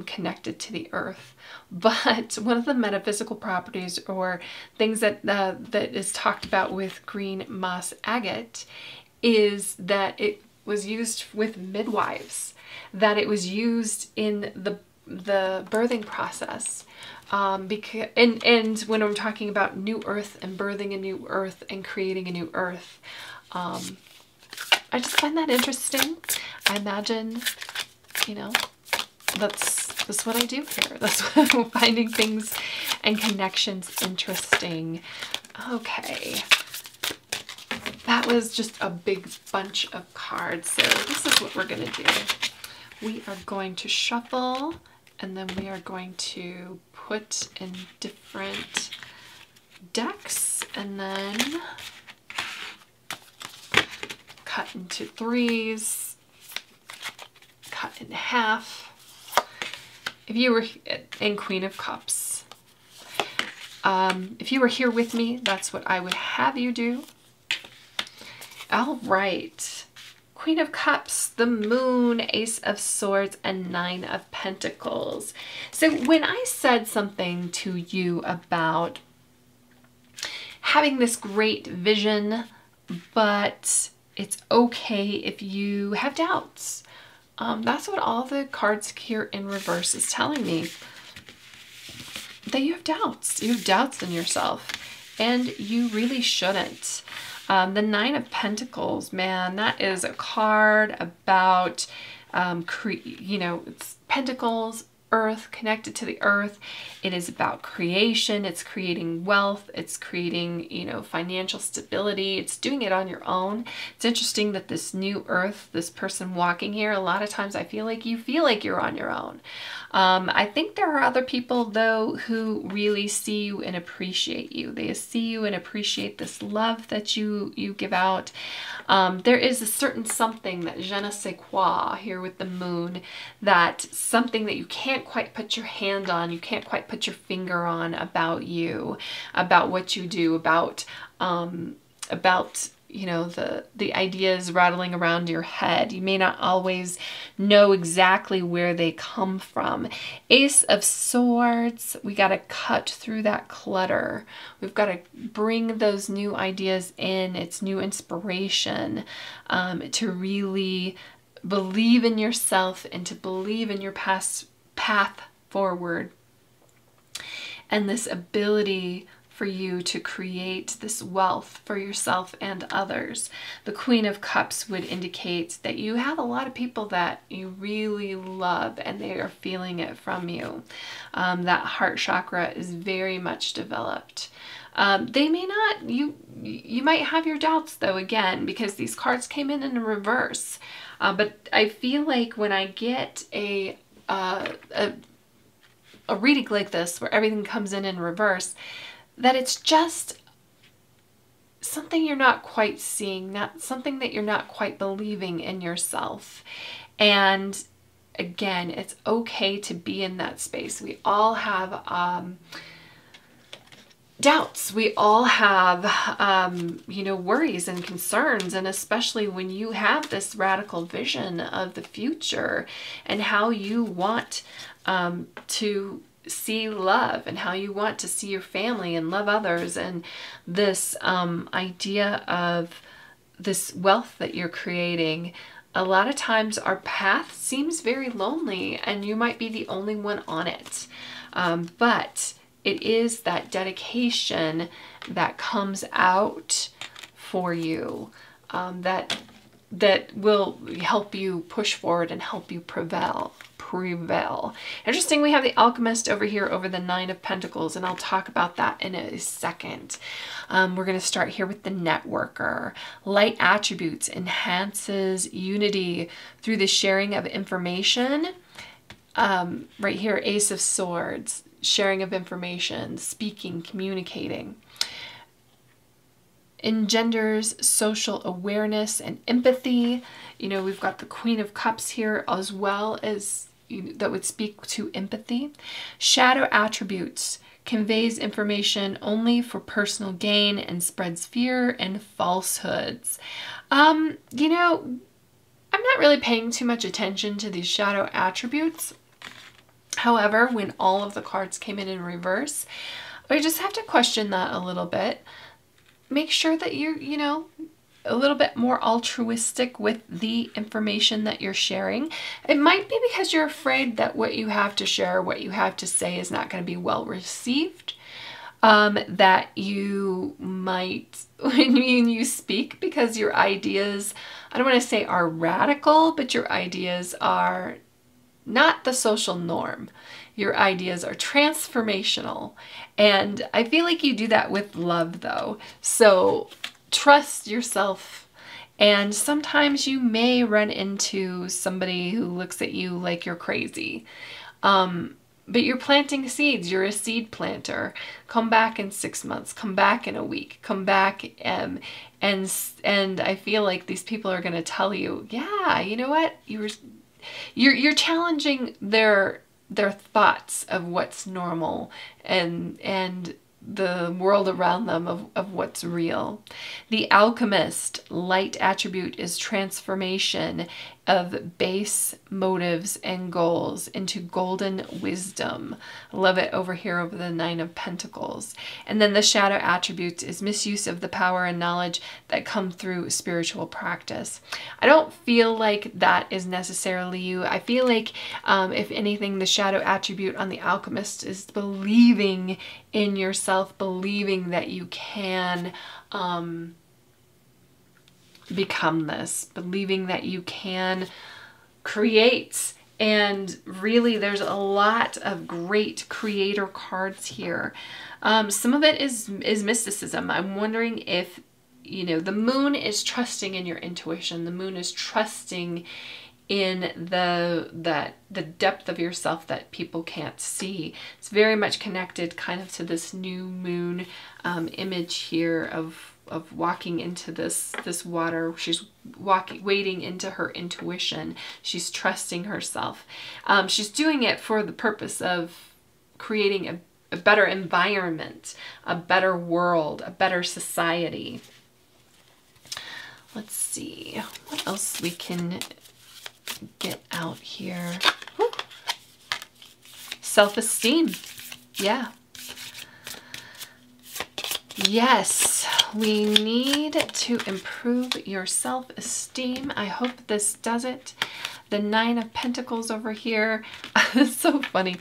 connected to the earth. But one of the metaphysical properties or things that, that is talked about with green moss agate is that it was used with midwives, that it was used in the birthing process. Because and when I'm talking about new earth and birthing a new earth and creating a new earth, I just find that interesting. I imagine, you know, that's what I do here. That's what I'm finding things and connections interesting. Okay. That was just a big bunch of cards. So this is what we're going to do. We are going to shuffle, and then we are going to put in different decks, and then cut into threes, cut in half. If you were in Queen of Cups. If you were here with me, that's what I would have you do. All right. Queen of Cups, the Moon, Ace of Swords, and Nine of Pentacles. So when I said something to you about having this great vision, but it's okay if you have doubts, that's what all the cards here in reverse is telling me. That you have doubts. You have doubts in yourself, and you really shouldn't. The Nine of Pentacles, man, that is a card about, you know, it's pentacles, earth, connected to the earth. It is about creation. It's creating wealth. It's creating, you know, financial stability. It's doing it on your own. It's interesting that this new earth, this person walking here, a lot of times I feel like you're on your own. I think there are other people though who really see you and appreciate you. They see you and appreciate this love that you give out. There is a certain something, that je ne sais quoi here with the Moon, that something that you can't quite put your hand on, you can't quite put your finger on about you, about what you do, about you know, the ideas rattling around your head. You may not always know exactly where they come from. Ace of Swords, we got to cut through that clutter. We've got to bring those new ideas in. It's new inspiration, to really believe in yourself and to believe in your path forward. And this ability for you to create this wealth for yourself and others. The Queen of Cups would indicate that you have a lot of people that you really love and they are feeling it from you. That heart chakra is very much developed. They may not, you might have your doubts though, again, because these cards came in reverse. But I feel like when I get a reading like this, where everything comes in reverse, that it's just something you're not quite seeing, not something that you're not quite believing in yourself. And again, it's okay to be in that space. We all have doubts. We all have, you know, worries and concerns. And especially when you have this radical vision of the future and how you want to see love and how you want to see your family and love others, and this idea of this wealth that you're creating. A lot of times our path seems very lonely and you might be the only one on it, but it is that dedication that comes out for you, that will help you push forward and help you prevail. Interesting, we have the Alchemist over here over the Nine of Pentacles, and I'll talk about that in a second. We're going to start here with the Networker. Light attributes enhances unity through the sharing of information. Right here, Ace of Swords, sharing of information, speaking, communicating. Engenders social awareness and empathy. You know, we've got the Queen of Cups here as well, as that would speak to empathy. Shadow attributes conveys information only for personal gain and spreads fear and falsehoods. You know, I'm not really paying too much attention to these shadow attributes. However, when all of the cards came in reverse, I just have to question that a little bit. Make sure that you're, you know, a little bit more altruistic with the information that you're sharing. It might be because you're afraid that what you have to share, what you have to say is not going to be well received, that you might, when you speak, because your ideas, I don't want to say are radical, but your ideas are not the social norm. Your ideas are transformational. And I feel like you do that with love though. So trust yourself. And sometimes you may run into somebody who looks at you like you're crazy. But you're planting seeds. You're a seed planter. Come back in 6 months. Come back in a week. Come back and I feel like these people are going to tell you, yeah, you know what? You're challenging their thoughts of what's normal and the world around them of what's real. The Alchemist, light attribute is transformation of base motives and goals into golden wisdom. I love it over here over the Nine of Pentacles. And then the shadow attributes is misuse of the power and knowledge that come through spiritual practice. I don't feel like that is necessarily you. I feel like if anything, the shadow attribute on the Alchemist is believing in yourself, believing that you can become this, believing that you can create. And really there's a lot of great creator cards here. Some of it is mysticism. I'm wondering if, you know, the Moon is trusting in your intuition. The Moon is trusting in the depth of yourself that people can't see. It's very much connected kind of to this new moon image here of walking into this water. She's wading into her intuition. She's trusting herself. She's doing it for the purpose of creating a better environment, a better world, a better society. Let's see what else we can get out here. Self-esteem. Yeah. Yes, we need to improve your self-esteem. I hope this does it. The Nine of Pentacles over here. It's so funny.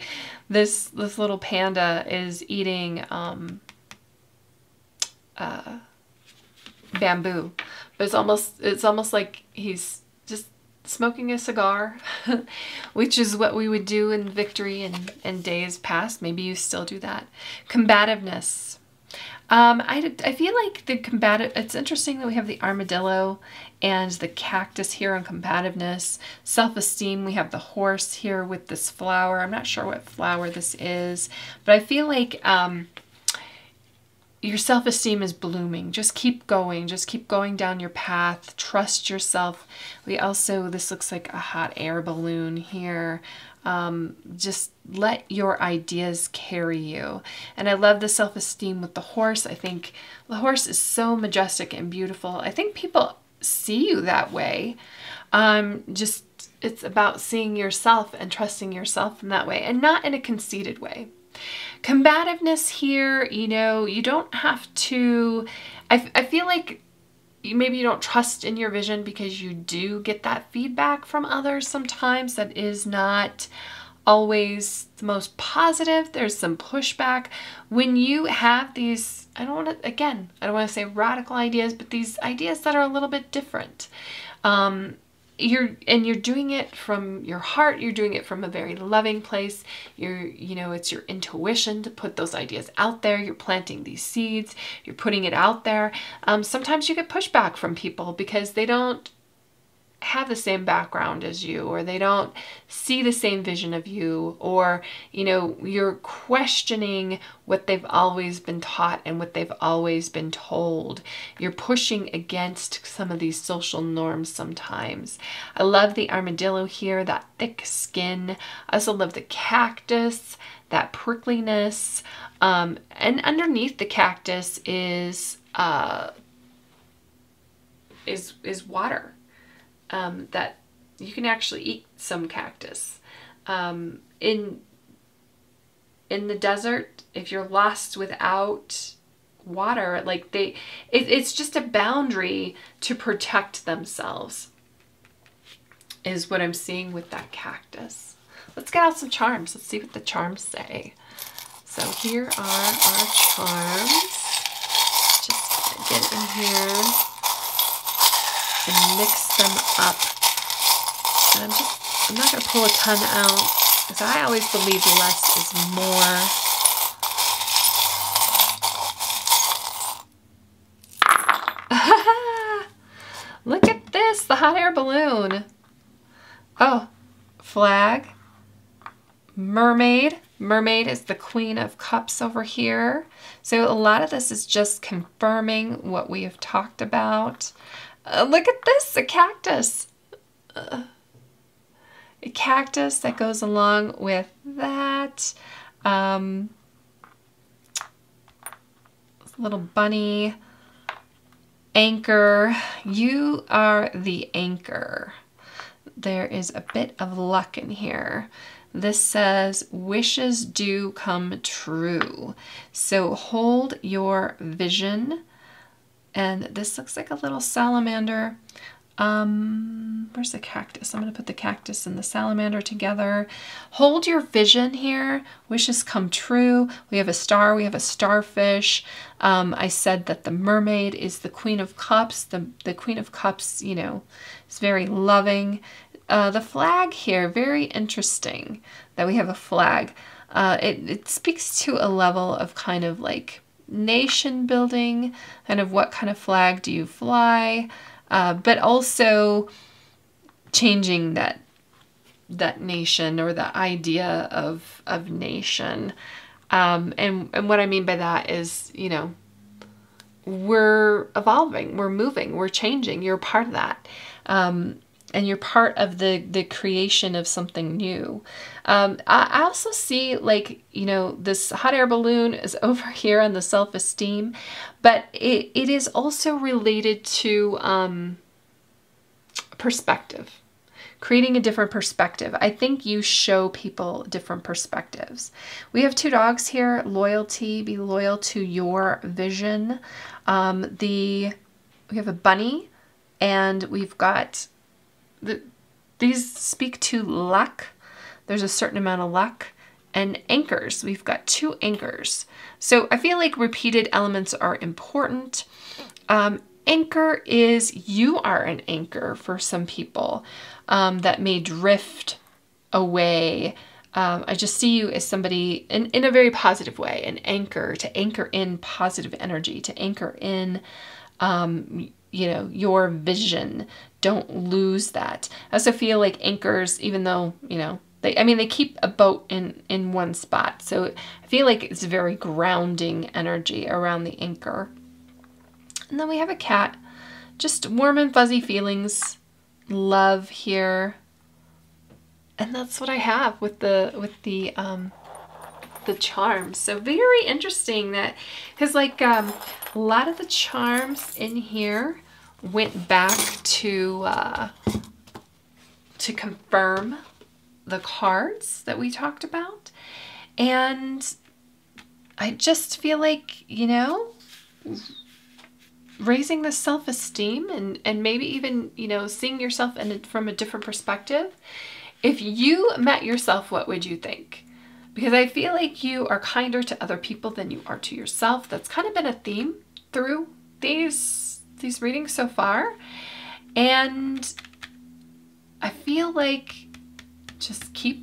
This little panda is eating bamboo. But it's almost like he's just smoking a cigar, which is what we would do in victory in days past. Maybe you still do that. Combativeness. I feel like the combative, it's interesting that we have the armadillo and the cactus here on combativeness. Self-esteem, we have the horse here with this flower. I'm not sure what flower this is, but I feel like your self-esteem is blooming. Just keep going down your path. Trust yourself. We also, this looks like a hot air balloon here. Just let your ideas carry you. And I love the self-esteem with the horse. I think the horse is so majestic and beautiful. I think people see you that way. Just, it's about seeing yourself and trusting yourself in that way, and not in a conceited way. Combativeness here, you know, you don't have to, I feel like maybe you don't trust in your vision because you do get that feedback from others sometimes that is not always the most positive. There's some pushback. When you have these, I don't want to say radical ideas, but these ideas that are a little bit different. You're doing it from your heart. You're doing it from a very loving place. You know, it's your intuition to put those ideas out there. You're planting these seeds. You're putting it out there. Sometimes you get pushback from people because they don't have the same background as you, or they don't see the same vision of you, or, you know, you're questioning what they've always been taught and what they've always been told. You're pushing against some of these social norms sometimes. I love the armadillo here, that thick skin. I also love the cactus, that prickliness. And underneath the cactus is water. That you can actually eat some cactus. In the desert, if you're lost without water, like it's just a boundary to protect themselves is what I'm seeing with that cactus. Let's get out some charms. Let's see what the charms say. So here are our charms. Just get in here and mix them up. And I'm not going to pull a ton out because I always believe less is more. Look at this, the hot air balloon. Oh, flag, mermaid. Mermaid is the Queen of Cups over here. So a lot of this is just confirming what we have talked about. Look at this, a cactus. A cactus that goes along with that. little bunny, anchor. You are the anchor. There is a bit of luck in here. This says, wishes do come true. So hold your vision. And this looks like a little salamander. Where's the cactus? I'm going to put the cactus and the salamander together. Hold your vision here. Wishes come true. We have a star. We have a starfish. I said that the mermaid is the Queen of Cups. The Queen of Cups, you know, is very loving. The flag here, very interesting that we have a flag. It speaks to a level of kind of like nation building, kind of what kind of flag do you fly, but also changing that nation or the idea of nation. And what I mean by that is, you know, we're evolving, we're moving, we're changing. You're part of that. And you're part of the creation of something new. I also see, like, you know, this hot air balloon is over here on the self-esteem, but it is also related to perspective, creating a different perspective. I think you show people different perspectives. We have two dogs here, loyalty, be loyal to your vision. We have a bunny, and we've got... These speak to luck. There's a certain amount of luck. And anchors. We've got two anchors. So I feel like repeated elements are important. Anchor is you are an anchor for some people that may drift away. I just see you as somebody in a very positive way, an anchor, to anchor in positive energy, to anchor in you know, your vision. Don't lose that. I also feel like anchors, even though, you know, they keep a boat in one spot. So I feel like it's very grounding energy around the anchor. And then we have a cat, just warm and fuzzy feelings, love here. And that's what I have with the charms. So very interesting that, because like a lot of the charms in here went back to confirm the cards that we talked about. And I just feel like, you know, raising the self-esteem and maybe even, you know, seeing yourself from a different perspective. If you met yourself, what would you think? Because I feel like you are kinder to other people than you are to yourself. That's kind of been a theme through these readings so far. And I feel like just keep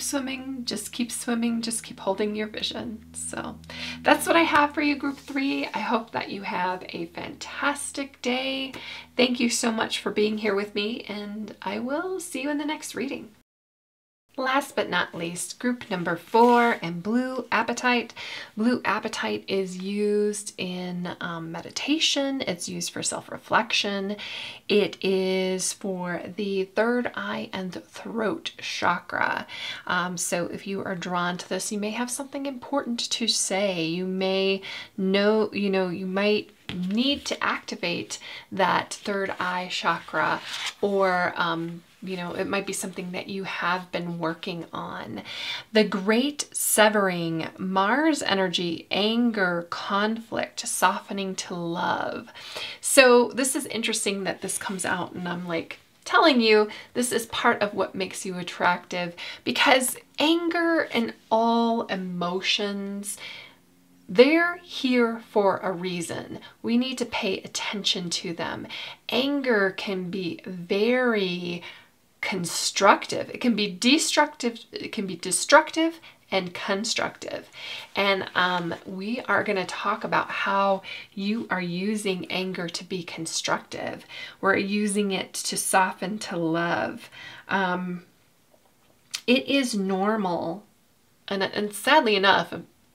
swimming, just keep swimming, just keep holding your vision. So that's what I have for you, Group 3. I hope that you have a fantastic day. Thank you so much for being here with me, and I will see you in the next reading. Last but not least, group number 4 and blue apatite. Blue apatite is used in meditation. It's used for self-reflection. It is for the third eye and throat chakra. So if you are drawn to this, you may have something important to say. You may know, you know, you might need to activate that third eye chakra, or you know, it might be something that you have been working on. The great severing, Mars energy, anger, conflict, softening to love. So this is interesting that this comes out, and I'm like telling you, this is part of what makes you attractive, because anger and all emotions, they're here for a reason. We need to pay attention to them. Anger can be very constructive. It can be destructive. It can be destructive and constructive. And we are going to talk about how you are using anger to be constructive. We're using it to soften to love. It is normal, and sadly enough,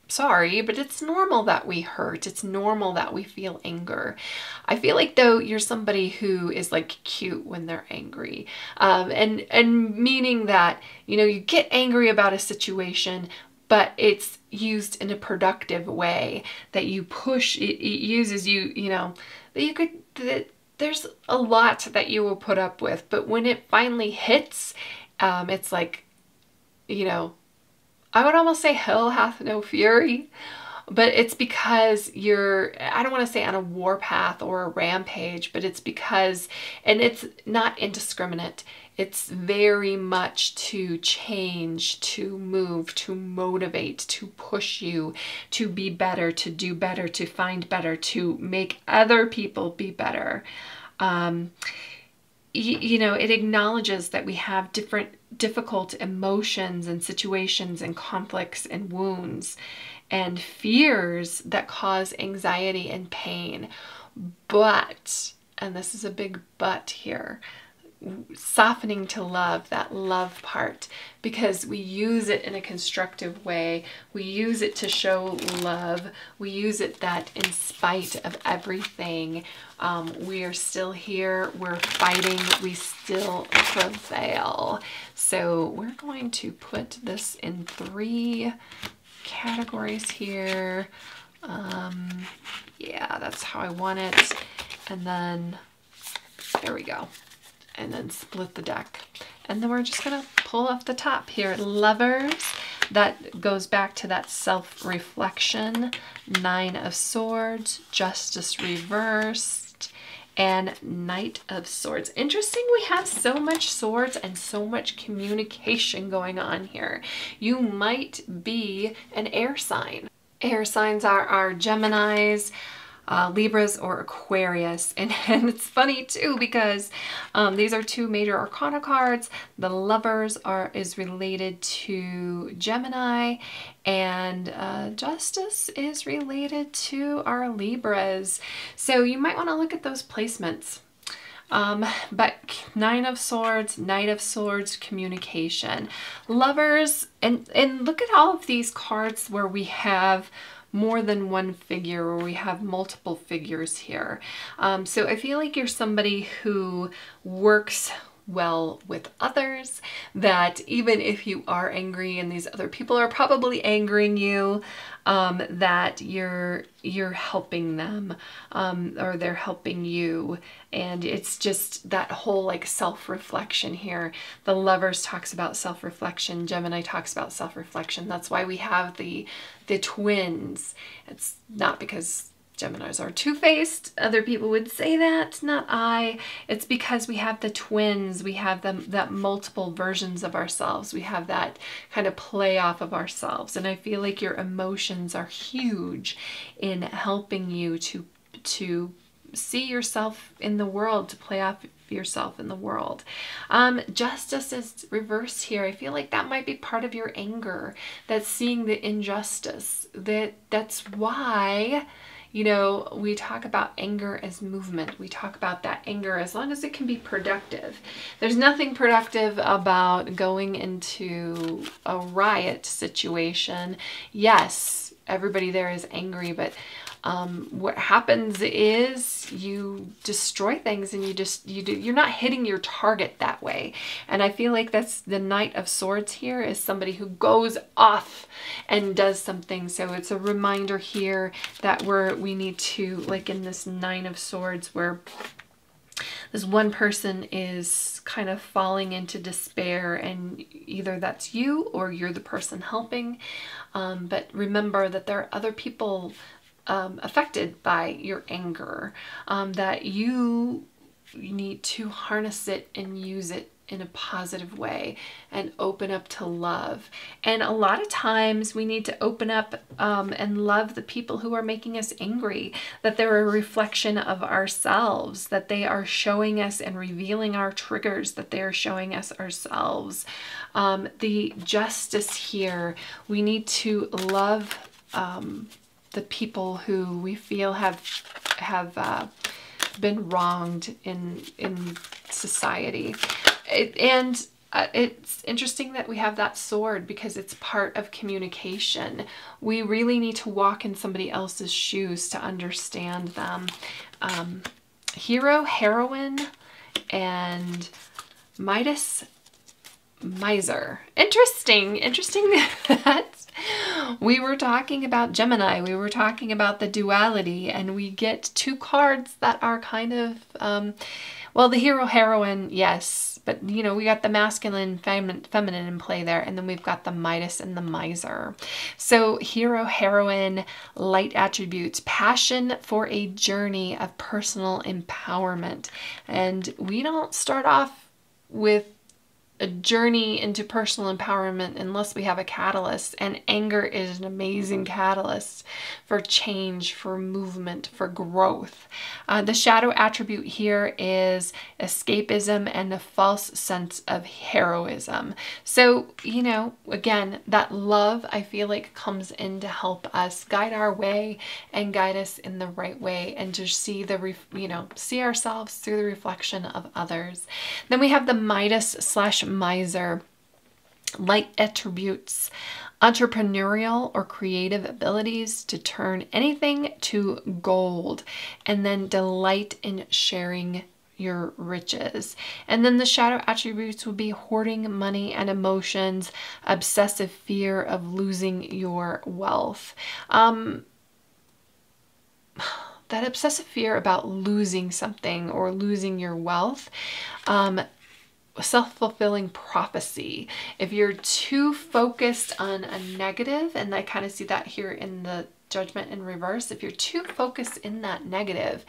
sorry, but it's normal that we hurt. It's normal that we feel anger. I feel like, though, you're somebody who is like cute when they're angry, and meaning that, you know, you get angry about a situation, but it's used in a productive way, that you push, it uses you, you know, that you could, that there's a lot that you will put up with, but when it finally hits, it's like, you know, I would almost say hell hath no fury, but it's because you're, I don't want to say on a warpath or a rampage, but it's because, and it's not indiscriminate. It's very much to change, to move, to motivate, to push you, to be better, to do better, to find better, to make other people be better. You know, it acknowledges that we have different difficult emotions and situations and conflicts and wounds and fears that cause anxiety and pain. But, and this is a big but here, softening to love, that love part, because we use it in a constructive way. We use it to show love. We use it that in spite of everything, we are still here, we're fighting, we still prevail. So we're going to put this in three categories here. Yeah, that's how I want it. And then, there we go. And then split the deck. And then we're just gonna pull off the top here. Lovers, that goes back to that self-reflection. Nine of Swords, Justice reversed, and Knight of Swords. Interesting, we have so much swords and so much communication going on here. You might be an air sign. Air signs are our Geminis, Libras, or Aquarius, and it's funny too because these are two major arcana cards. The Lovers is related to Gemini, and Justice is related to our Libras. So you might want to look at those placements. But Nine of Swords, Knight of Swords, communication, Lovers, and look at all of these cards where we have more than one figure, or we have multiple figures here. So I feel like you're somebody who works well with others, that even if you are angry and these other people are probably angering you, that you're helping them, or they're helping you. And it's just that whole like self-reflection here. The Lovers talks about self-reflection. Gemini talks about self-reflection. That's why we have the twins. It's not because Geminis are two-faced. Other people would say that, not I. It's because we have the twins. We have that multiple versions of ourselves. We have that kind of play off of ourselves. And I feel like your emotions are huge in helping you to see yourself in the world, to play off yourself in the world. Justice is reversed here. I feel like that might be part of your anger, that's seeing the injustice. That's why, you know, we talk about anger as movement. We talk about that anger as long as it can be productive. There's nothing productive about going into a riot situation. Yes, everybody there is angry, but what happens is you destroy things, and you're not hitting your target that way. And I feel like that's the Knight of Swords here, is somebody who goes off and does something. So it's a reminder here that we need to, like in this Nine of Swords, where this one person is kind of falling into despair, and either that's you or you're the person helping. But remember that there are other people affected by your anger, that you need to harness it and use it in a positive way and open up to love. And a lot of times we need to open up and love the people who are making us angry, that they're a reflection of ourselves, that they are showing us and revealing our triggers, that they are showing us ourselves. The Justice here, we need to love the people who we feel have been wronged in society. It's interesting that we have that sword, because it's part of communication. We really need to walk in somebody else's shoes to understand them. Hero, heroine, and Midas, miser. Interesting that We were talking about Gemini, we were talking about the duality, and we get two cards that are kind of, well, the hero-heroine, yes, but you know, we got the masculine, feminine in play there, and then we've got the Midas and the Miser. So hero-heroine, light attributes, passion for a journey of personal empowerment. And we don't start off with a journey into personal empowerment unless we have a catalyst, and anger is an amazing catalyst for change, for movement, for growth. The shadow attribute here is escapism and a false sense of heroism. So, you know, again, that love, I feel like, comes in to help us guide our way and guide us in the right way, and to see the, you know, see ourselves through the reflection of others. Then we have the Midas slash Miser, light attributes, entrepreneurial or creative abilities to turn anything to gold, and then delight in sharing your riches. And then the shadow attributes would be hoarding money and emotions, obsessive fear of losing your wealth. That obsessive fear about losing something or losing your wealth, self-fulfilling prophecy. If you're too focused on a negative, and I kind of see that here in the Judgment in reverse, if you're too focused in that negative,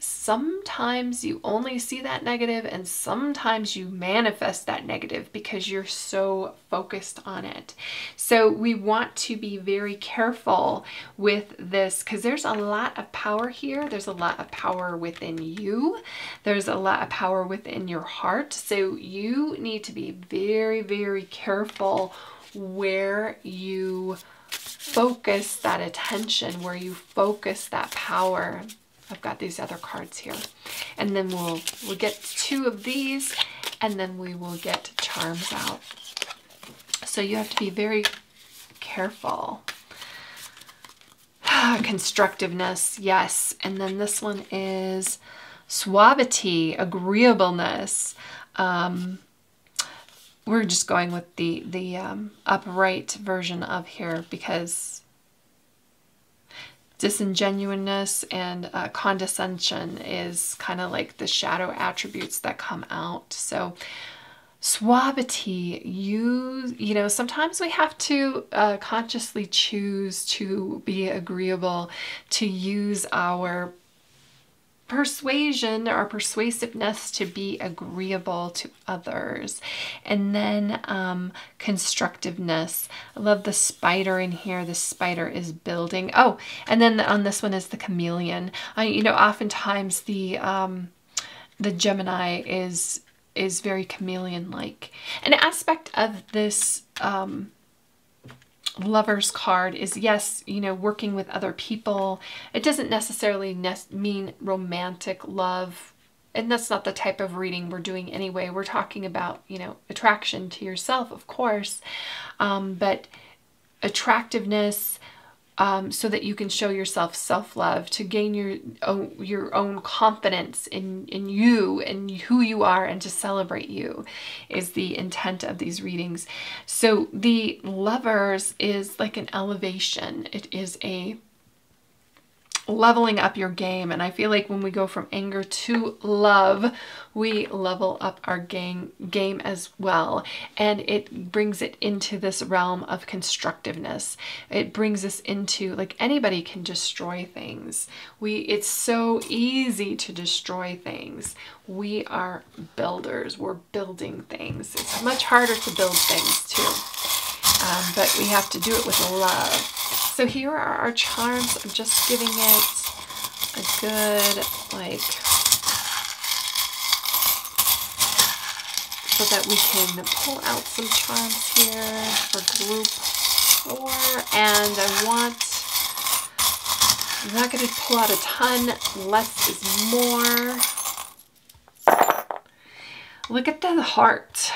sometimes you only see that negative, and sometimes you manifest that negative because you're so focused on it. So we want to be very careful with this, because there's a lot of power here. There's a lot of power within you. There's a lot of power within your heart. So you need to be very, very careful where you focus that attention, where you focus that power. I've got these other cards here, and then we'll get two of these, and then we will get charms out. So you have to be very careful. Constructiveness, yes. And then this one is suavity, agreeableness. We're just going with the upright version of here, because disingenuousness and condescension is kind of like the shadow attributes that come out. So suavity, you know, sometimes we have to consciously choose to be agreeable, to use our persuasion or persuasiveness to be agreeable to others. And then constructiveness. I love the spider in here. The spider is building. Oh, and then on this one is the chameleon. You know, oftentimes the Gemini is very chameleon-like. An aspect of this Lovers card is, yes, you know, working with other people. It doesn't necessarily mean romantic love, and that's not the type of reading we're doing anyway. We're talking about, you know, attraction to yourself, of course, but attractiveness, so that you can show yourself self-love, to gain your own confidence in you and who you are, and to celebrate you, is the intent of these readings. So the Lovers is like an elevation. It is a leveling up your game, and I feel like when we go from anger to love, we level up our game as well, and it brings it into this realm of constructiveness. It brings us into, like, anybody can destroy things. It's so easy to destroy things. We are builders. We're building things. It's much harder to build things too, but we have to do it with love. So here are our charms. I'm just giving it a good, like, so that we can pull out some charms here for group 4. And I'm not going to pull out a ton. Less is more. Look at the heart.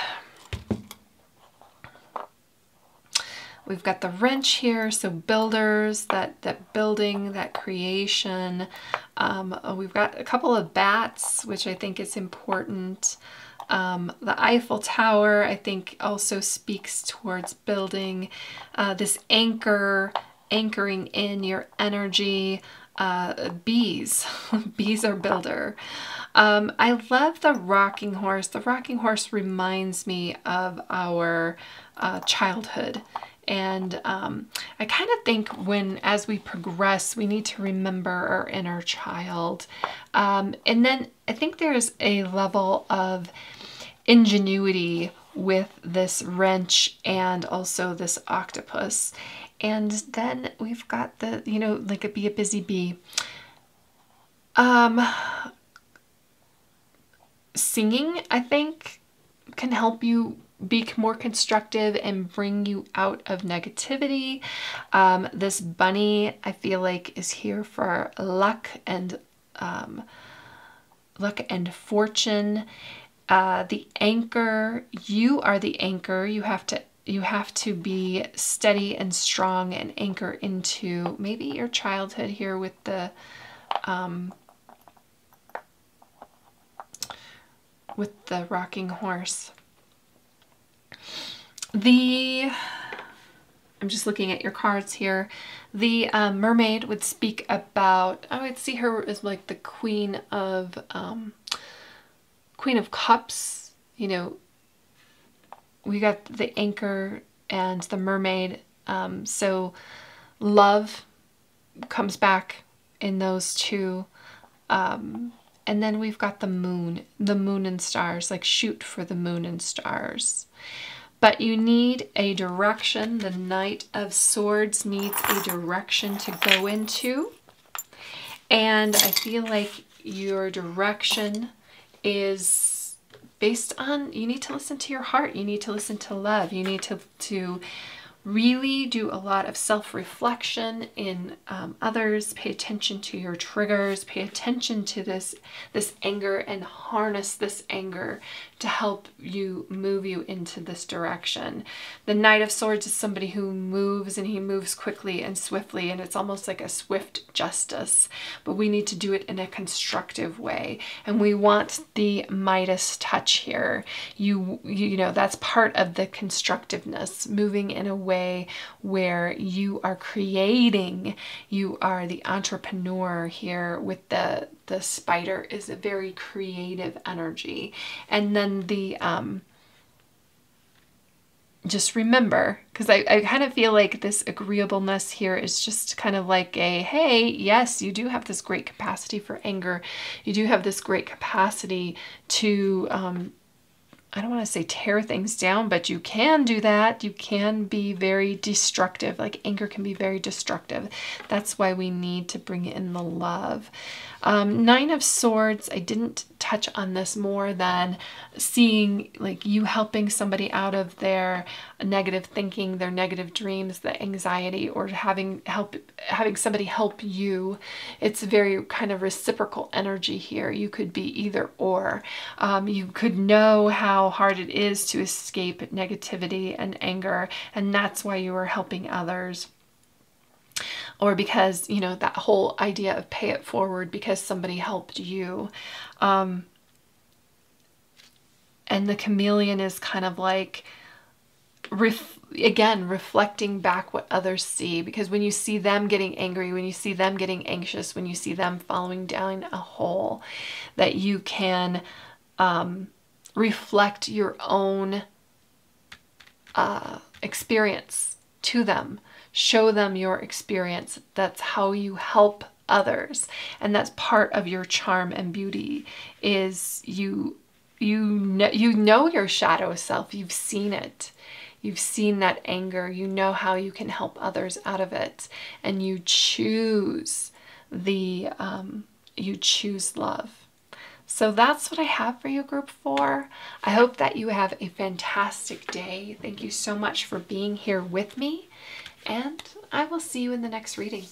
We've got the wrench here, so builders, that building, that creation. We've got a couple of bats, which I think is important. The Eiffel Tower, I think, also speaks towards building this anchor, anchoring in your energy. Bees. Bees are builder. I love the rocking horse. The rocking horse reminds me of our childhood. And I kind of think when, as we progress, we need to remember our inner child. And then I think there's a level of ingenuity with this wrench and also this octopus. And then we've got the, you know, like a be a busy bee. Singing, I think, can help you be more constructive and bring you out of negativity. This bunny, I feel like, is here for luck and fortune. The anchor, you are the anchor. You have to be steady and strong and anchor into maybe your childhood here with the rocking horse. I'm just looking at your cards here. The mermaid would speak about, I would see her as like the Queen of Cups. You know, we got the anchor and the mermaid. So love comes back in those two. And then we've got the moon and stars, like shoot for the moon and stars. But you need a direction. The Knight of Swords needs a direction to go into. And I feel like your direction is based on, you need to listen to your heart. You need to listen to love. You need to really do a lot of self-reflection in others. Pay attention to your triggers. Pay attention to this anger and harness this anger to help you move you into this direction. The Knight of Swords is somebody who moves, and he moves quickly and swiftly, and it's almost like a swift justice, but we need to do it in a constructive way, and we want the Midas touch here. You know, that's part of the constructiveness, moving in a way where you are creating, you are the entrepreneur here with the spider is a very creative energy. And then the, just remember, because I kind of feel like this agreeableness here is just kind of like a, hey, yes, you do have this great capacity for anger. You do have this great capacity to, I don't want to say tear things down, but you can do that. You can be very destructive. Like anger can be very destructive. That's why we need to bring in the love. Nine of Swords, I didn't touch on this more than seeing like you helping somebody out of their negative thinking, their negative dreams, the anxiety, or having somebody help you. It's very kind of reciprocal energy here. You could be either or. You could know how hard it is to escape negativity and anger, and that's why you are helping others. Or because, you know, that whole idea of pay it forward because somebody helped you. And the chameleon is kind of like, again, reflecting back what others see, because when you see them getting angry, when you see them getting anxious, when you see them falling down a hole, that you can reflect your own experience to them. Show them your experience. That's how you help others. And that's part of your charm and beauty is you know your shadow self. You've seen it. You've seen that anger. You know how you can help others out of it. And you choose the, you choose love. So that's what I have for you, Group 4. I hope that you have a fantastic day. Thank you so much for being here with me, and I will see you in the next reading.